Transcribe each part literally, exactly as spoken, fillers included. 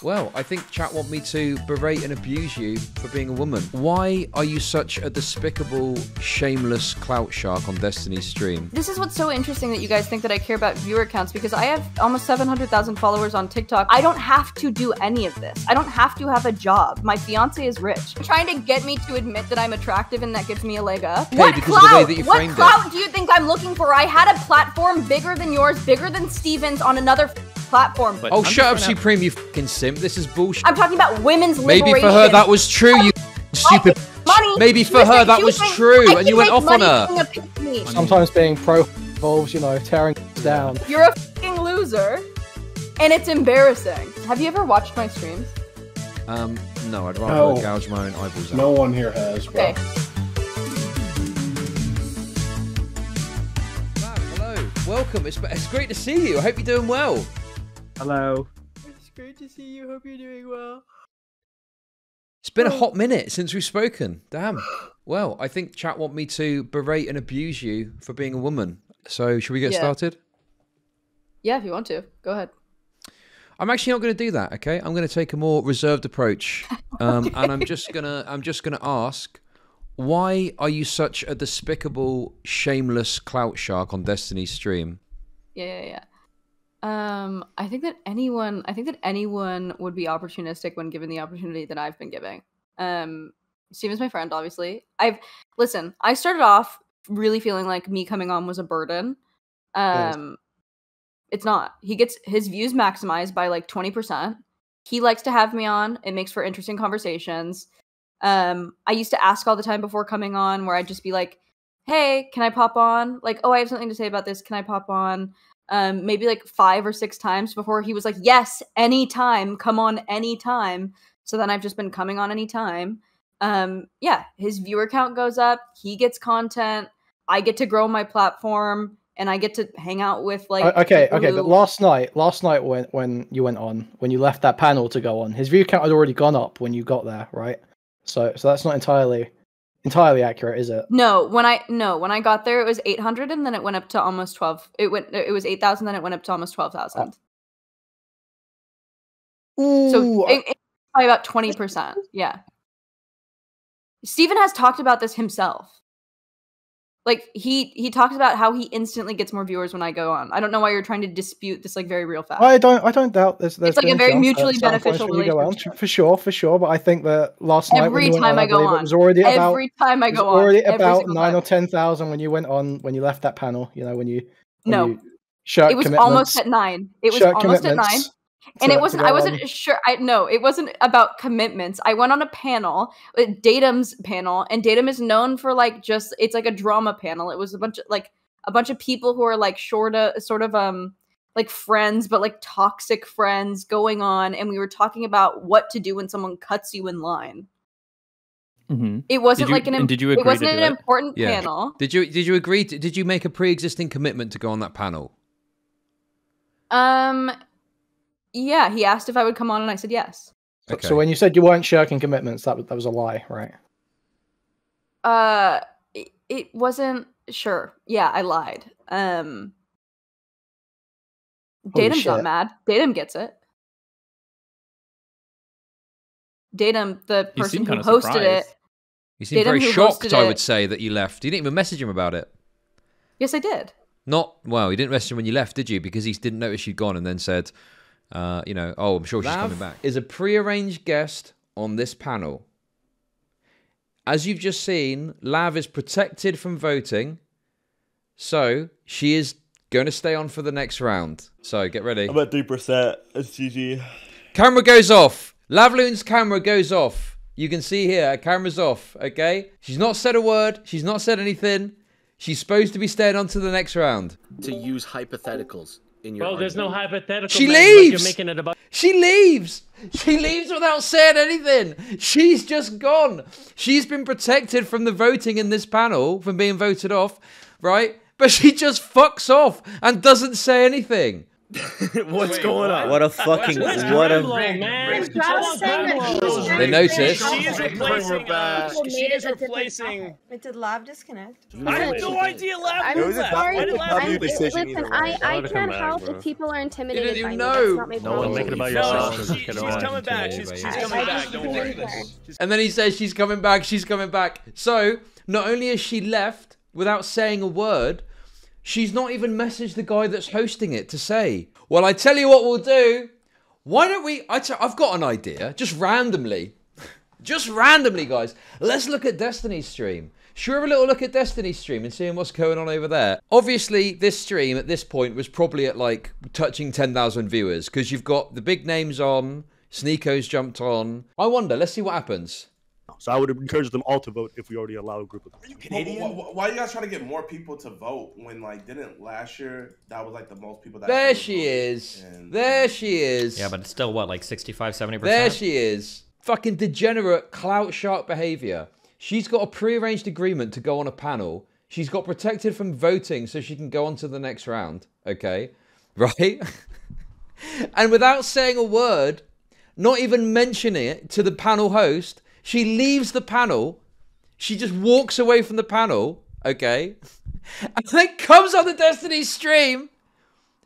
Well, I think chat want me to berate and abuse you for being a woman. Why are you such a despicable, shameless clout shark on Destiny's stream? This is what's so interesting that you guys think that I care about viewer counts, because I have almost seven hundred thousand followers on TikTok. I don't have to do any of this. I don't have to have a job. My fiance is rich. You're trying to get me to admit that I'm attractive and that gives me a leg up. Okay, what clout? What clout do you think I'm looking for? I had a platform bigger than yours, bigger than Steven's on another platform. But oh, shut up, Supreme, you fucking simp. This is bullshit. I'm talking about women's liberation. Maybe for her that was true, you stupid money. Maybe for her that was true, and you went off on her. Sometimes being pro involves, you know, tearing down. You're a fucking loser, and it's embarrassing. Have you ever watched my streams? Um, no, I'd rather no. gouge my own eyeballs out. No one here has, bro. Okay. Wow, hello. Welcome. It's, it's great to see you. I hope you're doing well. Hello. It's great to see you. Hope you're doing well. It's been oh. a hot minute since we've spoken. Damn. Well, I think chat want me to berate and abuse you for being a woman. So should we get yeah. started? Yeah, if you want to. Go ahead. I'm actually not going to do that, okay? I'm going to take a more reserved approach. Um, okay. And I'm just going to I'm just going to ask, why are you such a despicable, shameless clout shark on Destiny's stream? Yeah, yeah, yeah. Um, I think that anyone, I think that anyone would be opportunistic when given the opportunity that I've been giving. Um, Steven's my friend, obviously. I've, listen, I started off really feeling like me coming on was a burden. Um, it's not. He gets his views maximized by like twenty percent. He likes to have me on. It makes for interesting conversations. Um, I used to ask all the time before coming on where I'd just be like, hey, can I pop on? Like, oh, I have something to say about this. Can I pop on? Um, maybe like five or six times before he was like, yes, anytime, come on anytime. So then I've just been coming on anytime. Um, yeah, his viewer count goes up, he gets content, I get to grow my platform, and I get to hang out with like... Uh, okay, okay, but last night, last night when, when you went on, when you left that panel to go on, his view count had already gone up when you got there, right? So so that's not entirely... entirely accurate, is it? No, when I no, when I got there it was eight hundred and then it went up to almost twelve. It went it was eight thousand then it went up to almost twelve thousand. Oh. So it, it, by about twenty percent. Yeah. Steven has talked about this himself. Like he he talks about how he instantly gets more viewers when I go on. I don't know why you're trying to dispute this like very real fact. I don't I don't doubt this. There's, there's it's like a very mutually beneficial relationship. For sure, for sure. But I think that last night every time I go on, every time I go on, already about nine or ten thousand when you went on when you left that panel. You know when you when no, you shirked it was almost at nine. It was almost at nine. And it wasn't, I wasn't sure, I no, it wasn't about commitments. I went on a panel, Datum's panel, and Datum is known for like just, it's like a drama panel. It was a bunch of like, a bunch of people who are like short of, sort of um, like friends, but like toxic friends going on. And we were talking about what to do when someone cuts you in line. Mm-hmm. It wasn't you, like an, did you agree it wasn't an it? important yeah. panel. Did you, did you agree, to, did you make a pre-existing commitment to go on that panel? Um... Yeah, he asked if I would come on, and I said yes. Okay. So when you said you weren't shirking commitments, that was, that was a lie, right? Uh, it, it wasn't sure. Yeah, I lied. Um, Datum's not mad. Datum gets it. Datum, the person who hosted it. You seemed very shocked, I would say, that you left. You didn't even message him about it. Yes, I did. Not, well, you didn't message him when you left, did you? Because he didn't notice you'd gone and then said... Uh, you know, oh, I'm sure she's Lav coming back. Is a prearranged guest on this panel. As you've just seen, Lav is protected from voting, so she is going to stay on for the next round. So get ready. I'm at three percent. It's G G. Camera goes off. Lavlune's camera goes off. You can see here, her camera's off. Okay, she's not said a word. She's not said anything. She's supposed to be staying on to the next round. To use hypotheticals. In your well, argument. There's no hypothetical. She leaves. You're making it about she leaves. She leaves without saying anything. She's just gone. She's been protected from the voting in this panel, from being voted off, right? But she just fucks off and doesn't say anything. What's Wait, going what? on? What a fucking what a Ring, man. Ring, they noticed. She is replacing. Uh, she is replacing. It did live disconnect. I had no idea. Live. It was a W decision. Listen, I I can't help if people are intimidated. You didn't know. No one make it about yourself. She's coming back. She's coming back. Don't worry. And then he says she's coming back. She's coming back. So not only is she left without saying a word, she's not even messaged the guy that's hosting it to say, well, I tell you what we'll do. Why don't we, I t I've got an idea, just randomly. Just randomly, guys. Let's look at Destiny's stream. Should we have a little look at Destiny's stream and seeing what's going on over there? Obviously, this stream at this point was probably at like touching ten thousand viewers because you've got the big names on, Sneako's jumped on. I wonder, let's see what happens. So I would encourage them all to vote if we already allow a group of them. Are you Canadian? Why, why, why are you guys trying to get more people to vote when, like, didn't last year that was like the most people that? There she is. And, there um, she is. Yeah, but it's still what, like sixty-five, seventy percent? There she is. Fucking degenerate, clout shark behavior. She's got a prearranged agreement to go on a panel. She's got protected from voting so she can go on to the next round. Okay, right? And without saying a word, not even mentioning it to the panel host. She leaves the panel. She just walks away from the panel, okay? And then comes on the Destiny stream,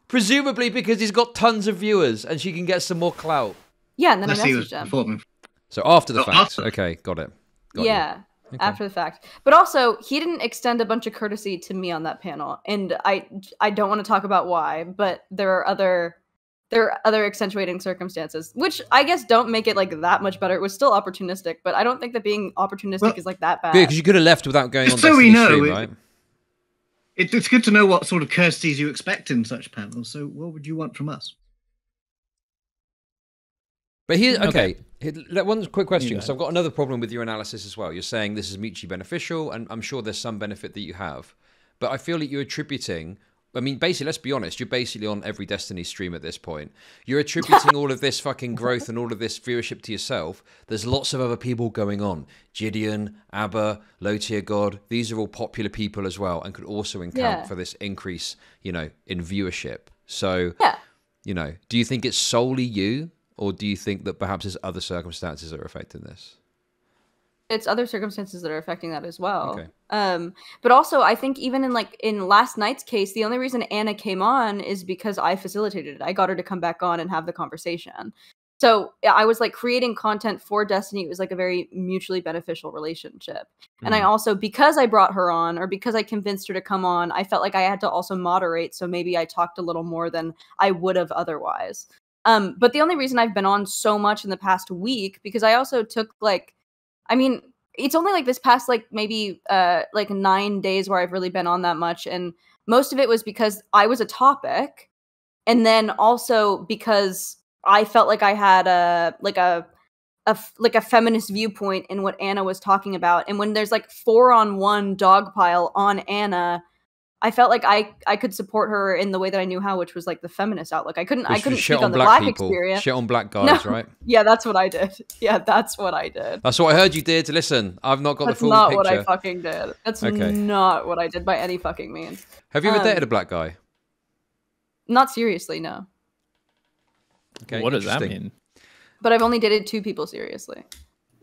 presumably because he's got tons of viewers and she can get some more clout. Yeah, and then Let's I messaged him. Before. So after the oh, fact. After. Okay, got it. Got yeah, okay. after the fact. But also, he didn't extend a bunch of courtesy to me on that panel. And I I don't want to talk about why, but there are other... There are other accentuating circumstances, which I guess don't make it like that much better. It was still opportunistic, but I don't think that being opportunistic well, is like that bad. Yeah, because you could have left without going on so we know, stream, it, right? It, it's good to know what sort of courtesies you expect in such panels. So what would you want from us? But here, okay, okay. one quick question. You know. So I've got another problem with your analysis as well. You're saying this is mutually beneficial, and I'm sure there's some benefit that you have. But I feel that you're attributing... I mean, basically, let's be honest. You're basically on every Destiny stream at this point. You're attributing all of this fucking growth and all of this viewership to yourself. There's lots of other people going on. Gideon, Abba, Low Tier God. These are all popular people as well and could also account yeah. for this increase, you know, in viewership. So, yeah. you know, do you think it's solely you or do you think that perhaps there's other circumstances that are affecting this? It's other circumstances that are affecting that as well. Okay. Um, but also, I think even in like in last night's case, the only reason Anna came on is because I facilitated it. I got her to come back on and have the conversation. So I was like creating content for Destiny. It was like a very mutually beneficial relationship. Mm. And I also, because I brought her on or because I convinced her to come on, I felt like I had to also moderate. So maybe I talked a little more than I would have otherwise. Um, but the only reason I've been on so much in the past week, because I also took like, I mean, it's only like this past like maybe uh, like nine days where I've really been on that much. And most of it was because I was a topic. And then also because I felt like I had a like a, a like a feminist viewpoint in what Anna was talking about. And when there's like four on one dogpile on Anna, I felt like I, I could support her in the way that I knew how, which was like the feminist outlook. I couldn't, I couldn't speak on, on the black, black experience. Shit on black guys, no. right? Yeah, that's what I did. Yeah, that's what I did. That's what I heard you did. Listen, I've not got that's the full picture. That's not what I fucking did. That's okay. not what I did by any fucking means. Have you ever um, dated a black guy? Not seriously, no. Okay, what does that mean? But I've only dated two people seriously.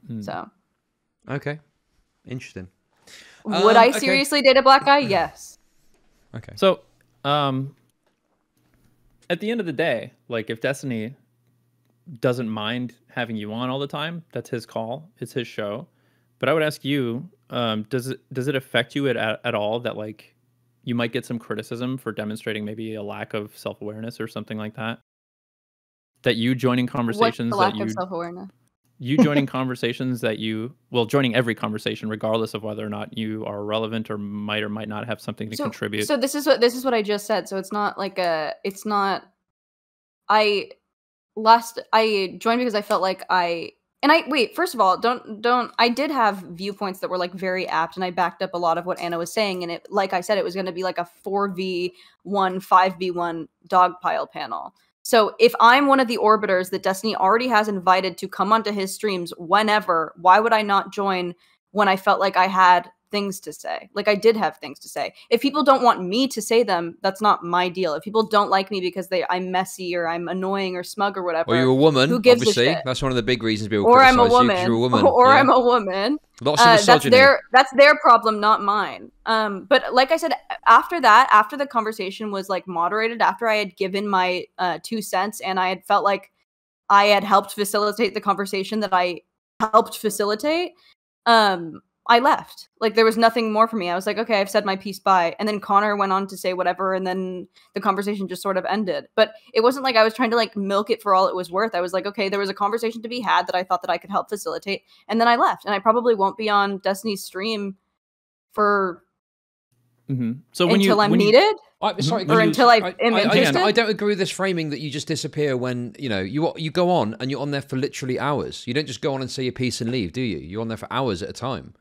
Hmm. So. Okay, interesting. Would um, I seriously okay. date a black guy? Yes. Okay. So, um, at the end of the day, like if Destiny doesn't mind having you on all the time, that's his call. It's his show. But I would ask you, um, does it, does it affect you at, at all that like you might get some criticism for demonstrating maybe a lack of self-awareness or something like that? That you joining conversations What's the lack that you, of self-awareness? You joining conversations that you, well, joining every conversation, regardless of whether or not you are relevant or might or might not have something to so, contribute. So this is what, this is what I just said. So it's not like a, it's not, I last, I joined because I felt like I, and I, wait, first of all, don't, don't, I did have viewpoints that were like very apt and I backed up a lot of what Anna was saying. And it, like I said, it was going to be like a four v one, five v one dogpile panel. So if I'm one of the orbiters that Destiny already has invited to come onto his streams whenever, why would I not join when I felt like I had things to say. Like, I did have things to say. If people don't want me to say them, that's not my deal. If people don't like me because they I'm messy or I'm annoying or smug or whatever. Or you're a woman, who gives obviously. A shit? That's one of the big reasons people criticize you, because you're a woman. Or yeah. I'm a woman. Lots of uh, misogyny. That's their, that's their problem, not mine. Um, but like I said, after that, after the conversation was like moderated, after I had given my uh, two cents and I had felt like I had helped facilitate the conversation that I helped facilitate, um, I left. Like, there was nothing more for me. I was like, okay, I've said my piece, bye. And then Connor went on to say whatever, and then the conversation just sort of ended. But it wasn't like I was trying to like milk it for all it was worth. I was like, okay, there was a conversation to be had that I thought that I could help facilitate, and then I left. And I probably won't be on Destiny's stream for mm-hmm. so when until you, I'm when needed. You... I, sorry, or until you, I, I am I, interested. I, I don't agree with this framing that you just disappear when, you know, you you go on and you're on there for literally hours. You don't just go on and say your piece and leave, do you? You're on there for hours at a time.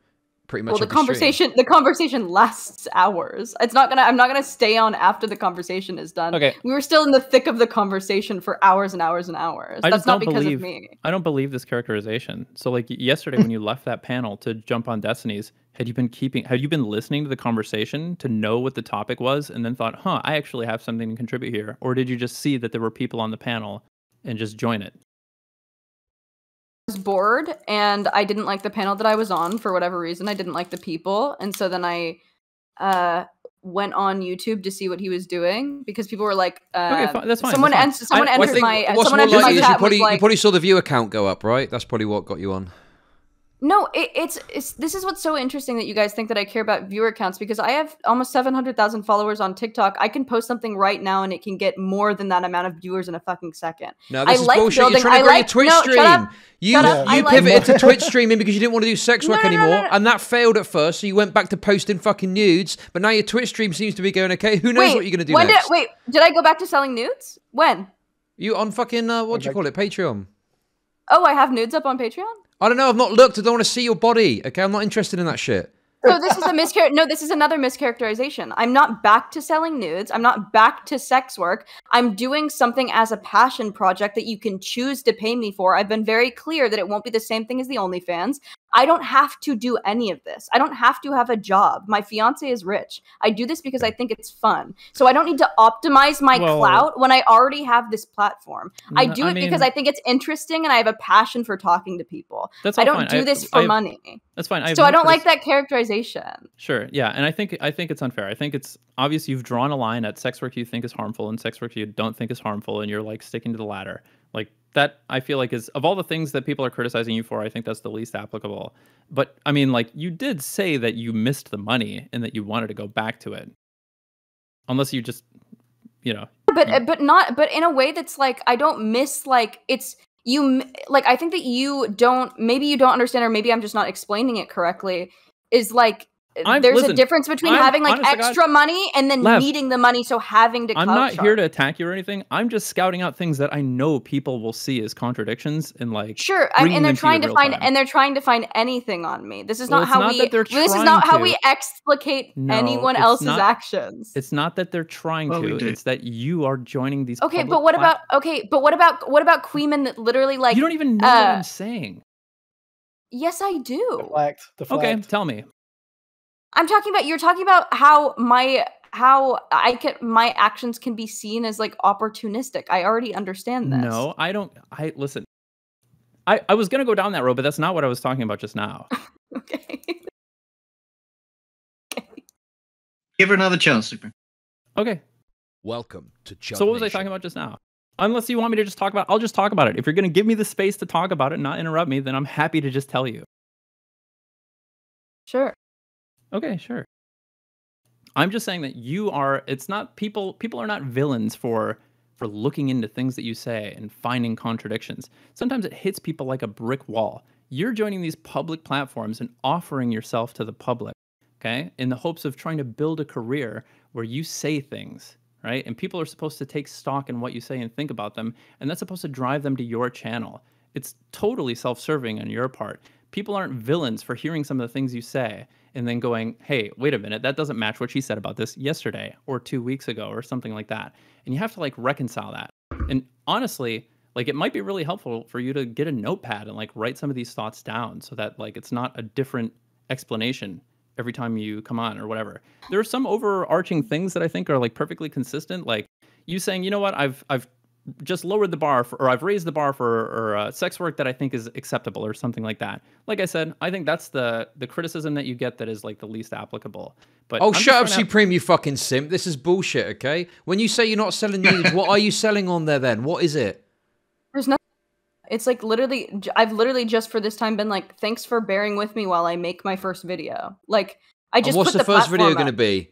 Pretty much. Well, the conversation the conversation lasts hours. It's not gonna. I'm not gonna stay on after the conversation is done. Okay. We were still in the thick of the conversation for hours and hours and hours. I That's not because believe, of me. I don't believe this characterization. So, like yesterday, when you left that panel to jump on Destiny's. Had you been keeping, had you been listening to the conversation to know what the topic was and then thought, huh, I actually have something to contribute here? Or did you just see that there were people on the panel and just join it? I was bored and I didn't like the panel that I was on for whatever reason. I didn't like the people. And so then I uh, went on YouTube to see what he was doing because people were like, uh, okay, that's fine, someone, that's fine. En someone I, entered my, someone entered my chat. You probably, like, you probably saw the viewer count go up, right? That's probably what got you on. No, it, it's, it's, this is what's so interesting that you guys think that I care about viewer counts, because I have almost seven hundred thousand followers on TikTok. I can post something right now and it can get more than that amount of viewers in a fucking second. No, this I is like bullshit. Building, You're trying to grow like, your Twitch no, stream. Shut up, you shut up. you, you like pivoted to Twitch streaming because you didn't want to do sex work no, no, no, anymore. No, no, no. And that failed at first. So you went back to posting fucking nudes, but now your Twitch stream seems to be going okay. Who knows wait, what you're going to do when next? Did, wait, did I go back to selling nudes? When? You on fucking, uh, what do you call it? Patreon. Oh, I have nudes up on Patreon? I don't know. I've not looked. I don't want to see your body. Okay, I'm not interested in that shit. So this is a mischar- No, this is another mischaracterization. I'm not back to selling nudes. I'm not back to sex work. I'm doing something as a passion project that you can choose to pay me for. I've been very clear that it won't be the same thing as the OnlyFans. I don't have to do any of this. I don't have to have a job. My fiance is rich. I do this because I think it's fun. So I don't need to optimize my well, clout when I already have this platform. I do I it mean, because I think it's interesting and I have a passion for talking to people. That's I don't fine. do I have, this for have, money. That's fine. I so I don't like that characterization. Sure. Yeah. And I think I think it's unfair. I think it's obvious you've drawn a line at sex work you think is harmful and sex work you don't think is harmful, and you're like sticking to the latter. Like, that I feel like is, of all the things that people are criticizing you for, I think that's the least applicable. But I mean, like, you did say that you missed the money and that you wanted to go back to it. Unless you just, you know. But, you, but not, but in a way that's like, I don't miss, like, it's, you, like, I think that you don't, maybe you don't understand, or maybe I'm just not explaining it correctly, is like, I'm, there's listen, a difference between I'm, having like extra God, money and then Lav, needing the money, so having to. I'm not shop. here to attack you or anything. I'm just scouting out things that I know people will see as contradictions and like. Sure, I mean, and they're trying to, to find time. and they're trying to find anything on me. This is well, not how not we. This is not how to. we explicate no, anyone else's not, actions. It's not that they're trying well, to. It's that you are joining these. Okay, but what about okay? But what about what about Queeman that literally like you don't even know uh, what I'm saying. Yes, I do. Deflect. Deflect. Okay, tell me. I'm talking about, you're talking about how my, how I can, my actions can be seen as like opportunistic. I already understand this. No, I don't, I, listen, I, I was going to go down that road, but that's not what I was talking about just now. Okay. Okay. Give her another chance, Super. Okay. Welcome to Chud So what was Nation. I talking about just now? Unless you want me to just talk about, I'll just talk about it. If you're going to give me the space to talk about it and not interrupt me, then I'm happy to just tell you. Sure. Okay, sure. I'm just saying that you are, it's not, people people are not villains for for looking into things that you say and finding contradictions. Sometimes it hits people like a brick wall. You're joining these public platforms and offering yourself to the public, okay? In the hopes of trying to build a career where you say things, right? And people are supposed to take stock in what you say and think about them, and that's supposed to drive them to your channel. It's totally self-serving on your part. People aren't villains for hearing some of the things you say and then going, hey, wait a minute, that doesn't match what she said about this yesterday or two weeks ago or something like that. And you have to like reconcile that. And honestly, like it might be really helpful for you to get a notepad and like write some of these thoughts down so that like it's not a different explanation every time you come on or whatever. There are some overarching things that I think are like perfectly consistent, like you saying, you know what, I've I've just lowered the bar for, or I've raised the bar for or, uh, sex work that I think is acceptable or something like that. Like I said, I think that's the the criticism that you get that is like the least applicable. But oh, I'm shut up, Supreme, you fucking simp. This is bullshit, okay? When you say you're not selling nudes, what are you selling on there then? What is it? There's nothing. It's like literally, I've literally just for this time been like, thanks for bearing with me while I make my first video. Like, I just and what's put the, the first video going to be?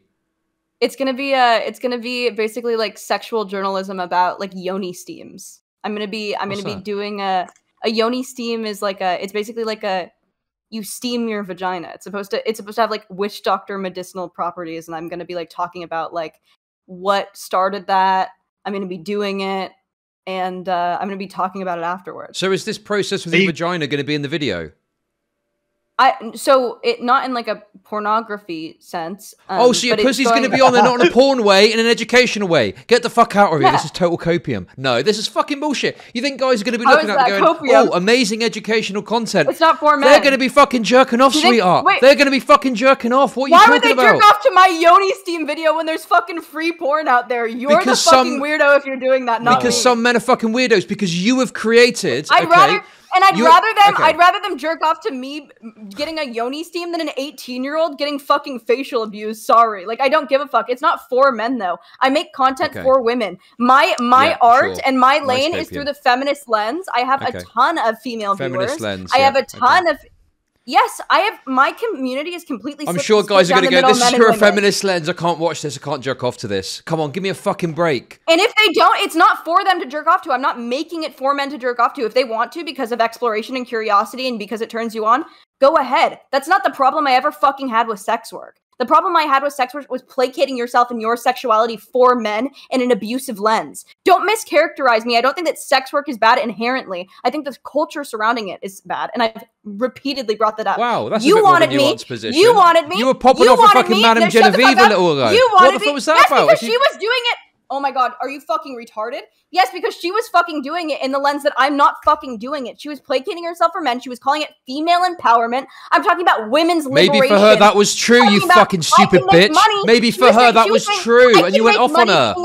It's gonna be a. It's gonna be basically like sexual journalism about like yoni steams. I'm gonna be. I'm What's gonna that? be doing a. A yoni steam is like a. It's basically like a. You steam your vagina. It's supposed to. It's supposed to have like witch doctor medicinal properties, and I'm gonna be like talking about like what started that. I'm gonna be doing it, and uh, I'm gonna be talking about it afterwards. So is this process with the vagina gonna be in the video? I, so it not in like a pornography sense. Um, oh, so your pussy's going to be on there, not in a porn way, in an educational way. Get the fuck out of here. Yeah. This is total copium. No, this is fucking bullshit. You think guys are going to be looking at it going, copium? Oh, amazing educational content. It's not for men. They're going to be fucking jerking off, sweetheart. Wait. They're going to be fucking jerking off. What are you talking about? Why would they about? jerk off to my yoni steam video when there's fucking free porn out there? You're because the fucking some, weirdo if you're doing that, not Because me. some men are fucking weirdos because you have created... I'd okay, rather... And I'd you, rather them okay. I'd rather them jerk off to me getting a yoni steam than an eighteen-year-old getting fucking facial abuse. Sorry. Like, I don't give a fuck. It's not for men though. I make content okay. for women. My my yeah, art sure. and my lane nice is through the feminist lens. I have okay. a ton of female feminist viewers. Lens, I yeah. have a ton okay. of Yes, I have my community is completely I'm sure guys are going to go, this is through a feminist lens. I can't watch this. I can't jerk off to this. Come on, give me a fucking break. And if they don't, it's not for them to jerk off to. I'm not making it for men to jerk off to. If they want to because of exploration and curiosity and because it turns you on, go ahead. That's not the problem I ever fucking had with sex work. The problem I had with sex work was placating yourself and your sexuality for men in an abusive lens. Don't mischaracterize me. I don't think that sex work is bad inherently. I think the culture surrounding it is bad, and I've repeatedly brought that up. Wow, that's you a bit wanted more of a nuanced me. You wanted me. You were popping you off a fucking me. Madame no, Genevieve a little ago. You wanted what the fuck was that yes, about? Because she was doing it. Oh my God, are you fucking retarded? Yes, because she was fucking doing it in the lens that I'm not fucking doing it. She was placating herself for men. She was calling it female empowerment. I'm talking about women's Maybe liberation. Maybe for her that was true, you fucking stupid bitch. Money. Maybe she for her saying, that was, was saying, true, and you went off on her.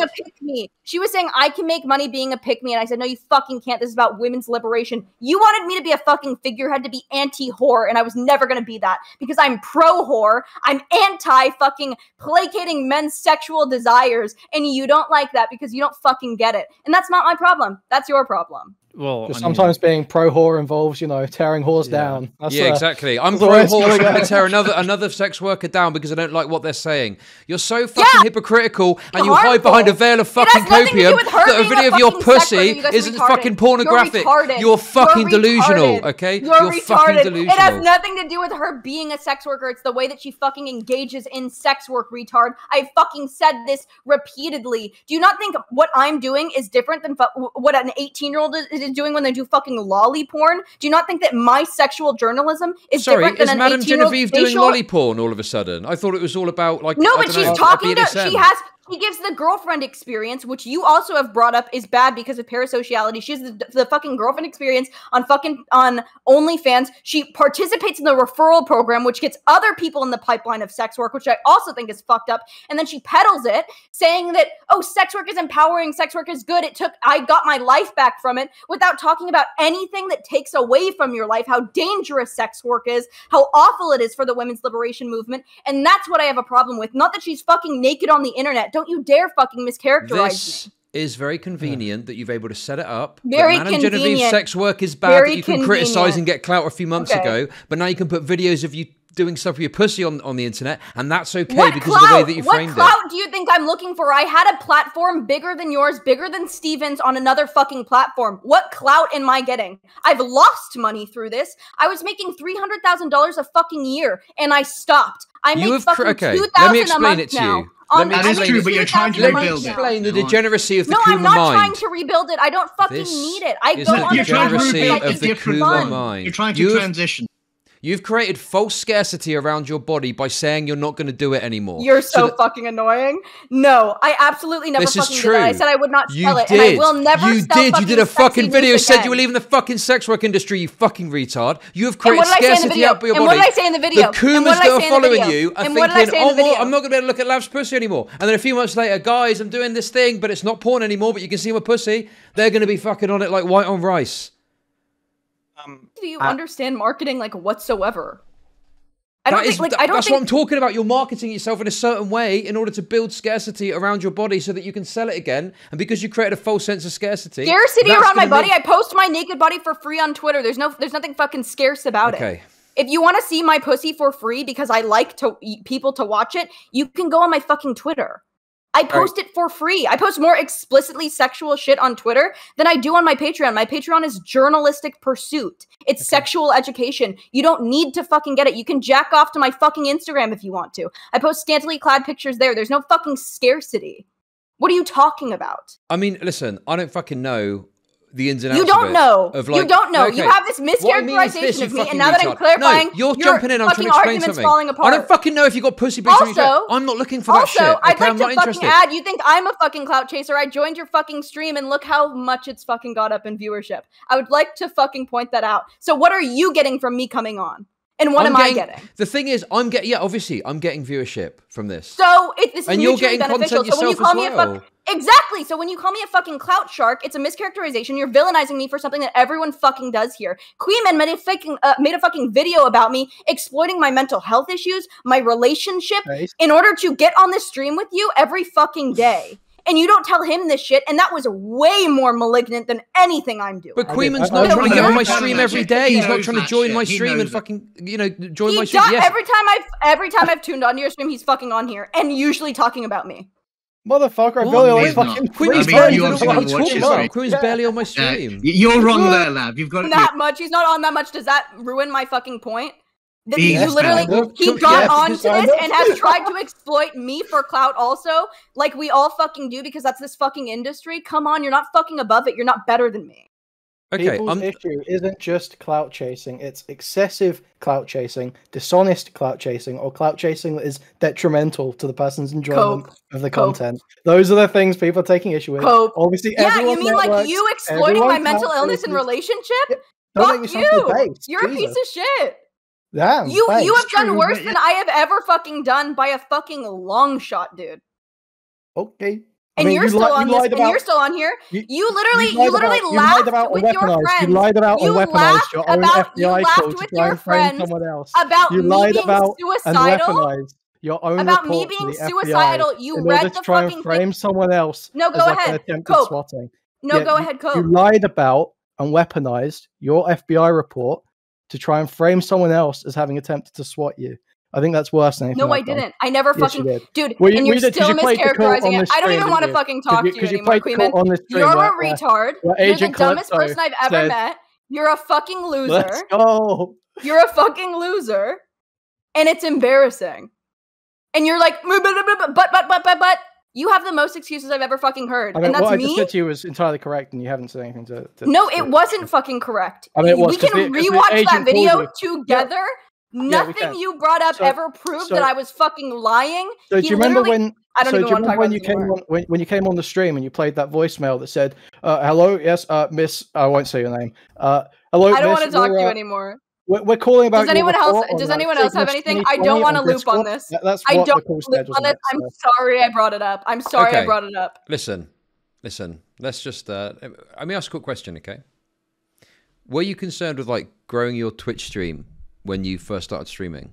She was saying, I can make money being a pick-me, and I said, no, you fucking can't. This is about women's liberation. You wanted me to be a fucking figurehead, to be anti-whore, and I was never going to be that because I'm pro-whore. I'm anti-fucking placating men's sexual desires, and you don't like that because you don't fucking get it. And that's not my problem. That's your problem. Well, I mean, sometimes being pro whore involves, you know, tearing whores yeah. down. That's yeah, a, exactly. I'm pro whore trying to tear another another sex worker down because I don't like what they're saying. You're so fucking yeah. hypocritical, and you hide behind a veil of fucking copium that a video a of your pussy you isn't fucking pornographic. You're, You're fucking You're delusional, okay? You're, You're fucking delusional. It has nothing to do with her being a sex worker. It's the way that she fucking engages in sex work, retard. I fucking said this repeatedly. Do you not think what I'm doing is different than what an eighteen-year-old is? Is doing when they do fucking lolly porn? Do you not think that my sexual journalism is Sorry, different is than Madame an eighteen-year-old Genevieve facial... doing lolly porn all of a sudden? I thought it was all about like no, but she's know, talking to. She has. She gives the girlfriend experience, which you also have brought up is bad because of parasociality. She has the, the fucking girlfriend experience on fucking on OnlyFans. She participates in the referral program, which gets other people in the pipeline of sex work, which I also think is fucked up. And then she peddles it, saying that, oh, sex work is empowering, sex work is good. It took, I got my life back from it, without talking about anything that takes away from your life, how dangerous sex work is, how awful it is for the women's liberation movement. And that's what I have a problem with. Not that she's fucking naked on the internet. Don't you dare fucking mischaracterize this me. Is very convenient yeah. that you've able to set it up. Very Madame convenient. Genevieve's sex work is bad very that you can convenient. criticize and get clout a few months okay. ago, but now you can put videos of you doing stuff with your pussy on, on the internet, and that's okay what because clout? of the way that you what framed it. What clout do you think I'm looking for? I had a platform bigger than yours, bigger than Steven's on another fucking platform. What clout am I getting? I've lost money through this. I was making three hundred thousand dollars a fucking year, and I stopped. I you made fucking okay. two thousand dollars a month now. Let me explain it to you. Let me, that is true, but you're trying to rebuild it. Explain the degeneracy of the Kuma mind. No, I'm not trying to rebuild it. I don't fucking need it. I go on the degeneracy of the Kuma mind. You're trying to transition. You've created false scarcity around your body by saying you're not going to do it anymore. You're so, so fucking annoying. No, I absolutely never this fucking is true. Did it. I said I would not you sell it, did. And I will never you sell did. You did a fucking video, said again. You were leaving the fucking sex work industry, you fucking retard. You have created scarcity out by your and body. And what did I say in the video? The Coomers that are following you are and thinking, oh, well, I'm not going to be able to look at Lav's pussy anymore. And then a few months later, guys, I'm doing this thing, but it's not porn anymore, but you can see my pussy. They're going to be fucking on it like white on rice. Um, Do you I, understand marketing like whatsoever? I don't think, is, like, I don't that's think... what I'm talking about. You're marketing yourself in a certain way in order to build scarcity around your body so that you can sell it again. And because you created a false sense of scarcity, scarcity around my body. I post my naked body for free on Twitter. There's no, there's nothing fucking scarce about okay. it. Okay. If you want to see my pussy for free because I like to people to watch it, you can go on my fucking Twitter. I post right. it for free. I post more explicitly sexual shit on Twitter than I do on my Patreon. My Patreon is journalistic pursuit. It's okay. sexual education. You don't need to fucking get it. You can jack off to my fucking Instagram if you want to. I post scantily clad pictures there. There's no fucking scarcity. What are you talking about? I mean, listen, I don't fucking know the ins and outs. You don't of it, know. Of like, you don't know. Okay. You have this mischaracterization I mean this, of me, and now that I'm clarifying, no, you're jumping in. I'm trying to explain something. Falling apart. I don't fucking know if you got pussy boots. Also, I'm not looking for that also, shit. Also, okay? I'd like I'm to fucking interested. Add. You think I'm a fucking clout chaser? I joined your fucking stream, and look how much it's fucking got up in viewership. I would like to fucking point that out. So, what are you getting from me coming on? And what I'm am getting, I getting? The thing is, I'm getting. Yeah, obviously, I'm getting viewership from this. So if this is and you're getting beneficial. Content so yourself as well. Exactly. So when you call me a fucking clout shark, it's a mischaracterization. You're villainizing me for something that everyone fucking does here. Queeman made a fucking uh, made a fucking video about me exploiting my mental health issues, my relationship, nice. In order to get on this stream with you every fucking day. And you don't tell him this shit, and that was way more malignant than anything I'm doing. But Queeman's not trying to get on my stream every day. He's not trying to join my stream and fucking, you know, join my stream. Yes. Every time I've every time I've tuned onto your stream, he's fucking on here and usually talking about me. Motherfucker, I barely always fucking Queeman's barely on my stream. You're wrong there, Lav. You've got that much. He's not on that much. Does that ruin my fucking point? That yes, you literally, no. he got yes, onto this and has tried to exploit me for clout also, like we all fucking do because that's this fucking industry. Come on, you're not fucking above it. You're not better than me. Okay, People's I'm... issue isn't just clout chasing. It's excessive clout chasing, dishonest clout chasing, or clout chasing that is detrimental to the person's enjoyment Cope. Of the Cope. Content. Those are the things people are taking issue with. Cope. Obviously, yeah, you mean networks, like you exploiting my mental illness and relationship? Yeah, don't Fuck you! You're Jesus. A piece of shit! Damn, you thanks. You have done worse than I have ever fucking done by a fucking long shot, dude. Okay. And I mean, you're you still on you this, about, and you're still on here. You, you literally, you, you literally about, laughed you with your friends. You lied about you laughed your about, you laughed with your friends about you me being about suicidal. Your own about me being suicidal. F B I you read the try fucking and frame thing. Someone else. No, go as ahead. Like Cope. Swatting. No, yeah, go ahead. Cope. You lied about and weaponized your F B I report. To try and frame someone else as having attempted to swat you. I think that's worse than anything. No, I didn't. I never fucking... Dude, and you're still mischaracterizing it. I don't even want to fucking talk to you anymore, Queeman. You're a retard. You're the dumbest person I've ever met. You're a fucking loser. Let's go. You're a fucking loser. And it's embarrassing. And you're like, but, but, but, but, but, but. You have the most excuses I've ever fucking heard, I mean, and that's what I me. What I said to you was entirely correct, and you haven't said anything to. to no, it to, wasn't fucking correct. I mean, it was, we can rewatch that video together. Yeah. Nothing yeah, you brought up so, ever proved so, that I was fucking lying. So he do you remember when? I don't so even do you remember when you came on, when, when you came on the stream and you played that voicemail that said, uh, "Hello, yes, uh, Miss, I won't say your name. Uh, hello, I don't miss, want to talk to you anymore." We're calling about. Does anyone else? Does anyone else have anything? I don't want to loop on this. I don't want to loop on this. I'm sorry I brought it up. I'm sorry I brought it up. Listen, listen. Let's just. Uh, let me ask a quick question, okay? Were you concerned with like growing your Twitch stream when you first started streaming?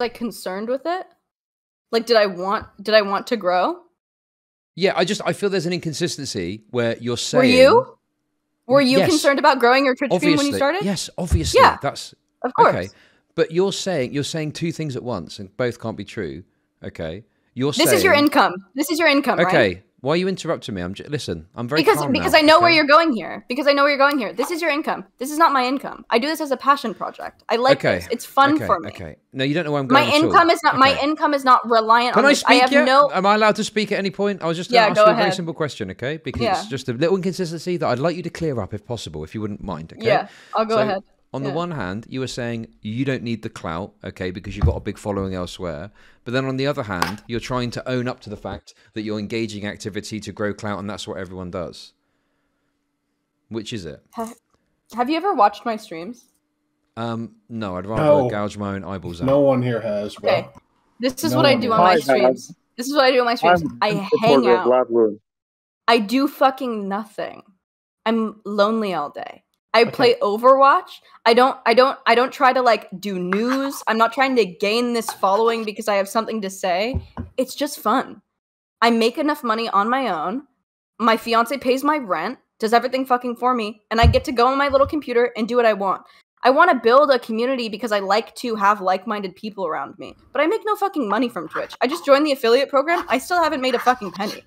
Like concerned with it? Like, did I want? Did I want to grow? Yeah, I just I feel there's an inconsistency where you're saying. Were you? Were you yes. concerned about growing your Twitch obviously. Stream when you started? Yes, obviously. Yeah, that's of course. Okay. But you're saying you're saying two things at once, and both can't be true. Okay, you're. This saying, is your income. This is your income. Okay, right? Why are you interrupting me? I'm just, listen. I'm very because calm because now, I know okay? where you're going here. Because I know where you're going here. This is your income. This is not my income. I do this as a passion project. I like okay. this. It's fun okay. for me. Okay. No, you don't know where I'm going. My income is not. Okay. My income is not reliant. Can on I speak? I have yet? No. Am I allowed to speak at any point? I was just yeah, asking a very simple question, okay? Because yeah. it's just a little inconsistency that I'd like you to clear up, if possible, if you wouldn't mind. Okay? Yeah, I'll go so, ahead. On yeah. the one hand, you were saying you don't need the clout, okay, because you've got a big following elsewhere. But then on the other hand, you're trying to own up to the fact that you're engaging activity to grow clout, and that's what everyone does. Which is it? Have, have you ever watched my streams? Um, no, I'd rather no. gouge my own eyeballs out. No one here has, bro. Okay. This is no what I do here. on my streams. Hi, this is what I do on my streams. I'm I hang out. I do fucking nothing. I'm lonely all day. I okay. play Overwatch. I don't I don't I don't try to like do news. I'm not trying to gain this following because I have something to say. It's just fun. I make enough money on my own. My fiance pays my rent, does everything fucking for me, and I get to go on my little computer and do what I want. I want to build a community because I like to have like-minded people around me. But I make no fucking money from Twitch. I just joined the affiliate program. I still haven't made a fucking penny.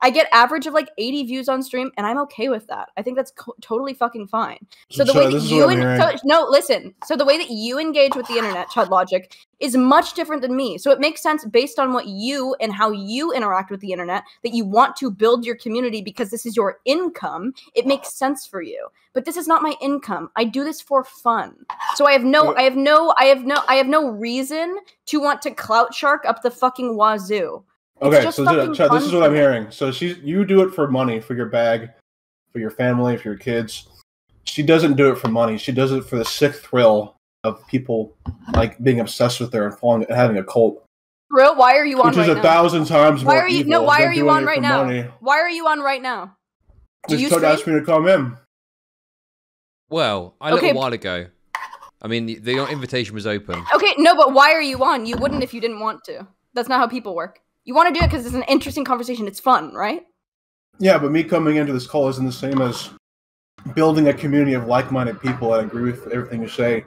I get average of like eighty views on stream, and I'm okay with that. I think that's co totally fucking fine. So the Chud, way that you en so, no listen. So the way that you engage with the internet, Chud Logic, is much different than me. So it makes sense based on what you and how you interact with the internet that you want to build your community because this is your income. It makes sense for you. But this is not my income. I do this for fun. So I have no, I have no, I have no, I have no reason to want to clout shark up the fucking wazoo. It's okay, so Chud, Chud, this is what I'm hearing. So she's you do it for money, for your bag, for your family, for your kids. She doesn't do it for money. She does it for the sick thrill of people like being obsessed with her and falling, having a cult. Real? Why are you on right now? Which is a thousand times more evil. No, why are you on right now? Why are you on right now? Because Chud asked me to come in. Well, a little while ago. I mean, the, the invitation was open. Okay, no, but why are you on? You wouldn't if you didn't want to. That's not how people work. You want to do it because it's an interesting conversation. It's fun, right? Yeah, but me coming into this call isn't the same as building a community of like-minded people that agree with everything you say.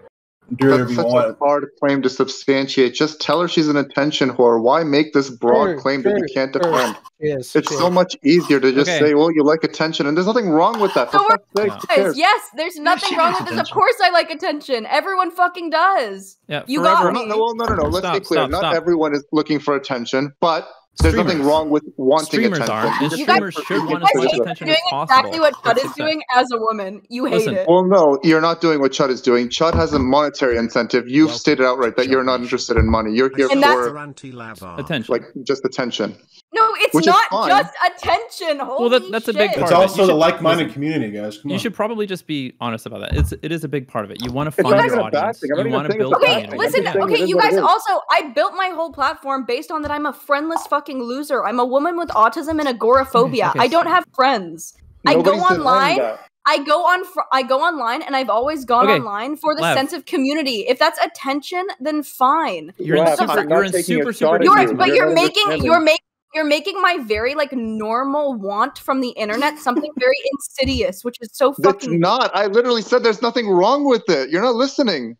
Do whatever you want. That's a hard claim to substantiate. Just tell her she's an attention whore. Why make this broad sure, claim sure, that you can't defend? Sure. Yes, it's sure. so much easier to just okay. say, well, you like attention, and there's nothing wrong with that. So we're no. guys, yes, there's nothing yeah, wrong with attention. this. Of course I like attention. Everyone fucking does. Yeah, you forever. got me. No, no, no, no. Let's stop, be clear. Stop, Not stop. everyone is looking for attention, but There's Streamers. nothing wrong with wanting Streamers attention. You guys, should want as much attention as possible. Exactly what Chud is doing as a woman. You hate Listen. it. Well, no, you're not doing what Chud is doing. Chud has a monetary incentive. You've well, stated outright that you're not interested in money. You're here and for attention, like just attention. No, it's Which not just attention. Holy well, that, that's a big shit. part. It's of also it. the like-minded community, guys. Come you on. should probably just be honest about that. It's it is a big part of it. You want to find your audience. You want to build. Okay, listen. Okay, you guys. Also, I built my whole platform based on that. I'm a friendless fucking loser. I'm a woman with autism and agoraphobia. Okay, I don't have friends. Nobody's I go online. I go on. Fr I go online, and I've always gone okay. online for the Lav. sense of community. If that's attention, then fine. You're Lav, in super. You're in super. super you're, but you're, you're making. You're making. You're making my very like normal want from the internet something very insidious, which is so fucking. It's not. I literally said there's nothing wrong with it. You're not listening.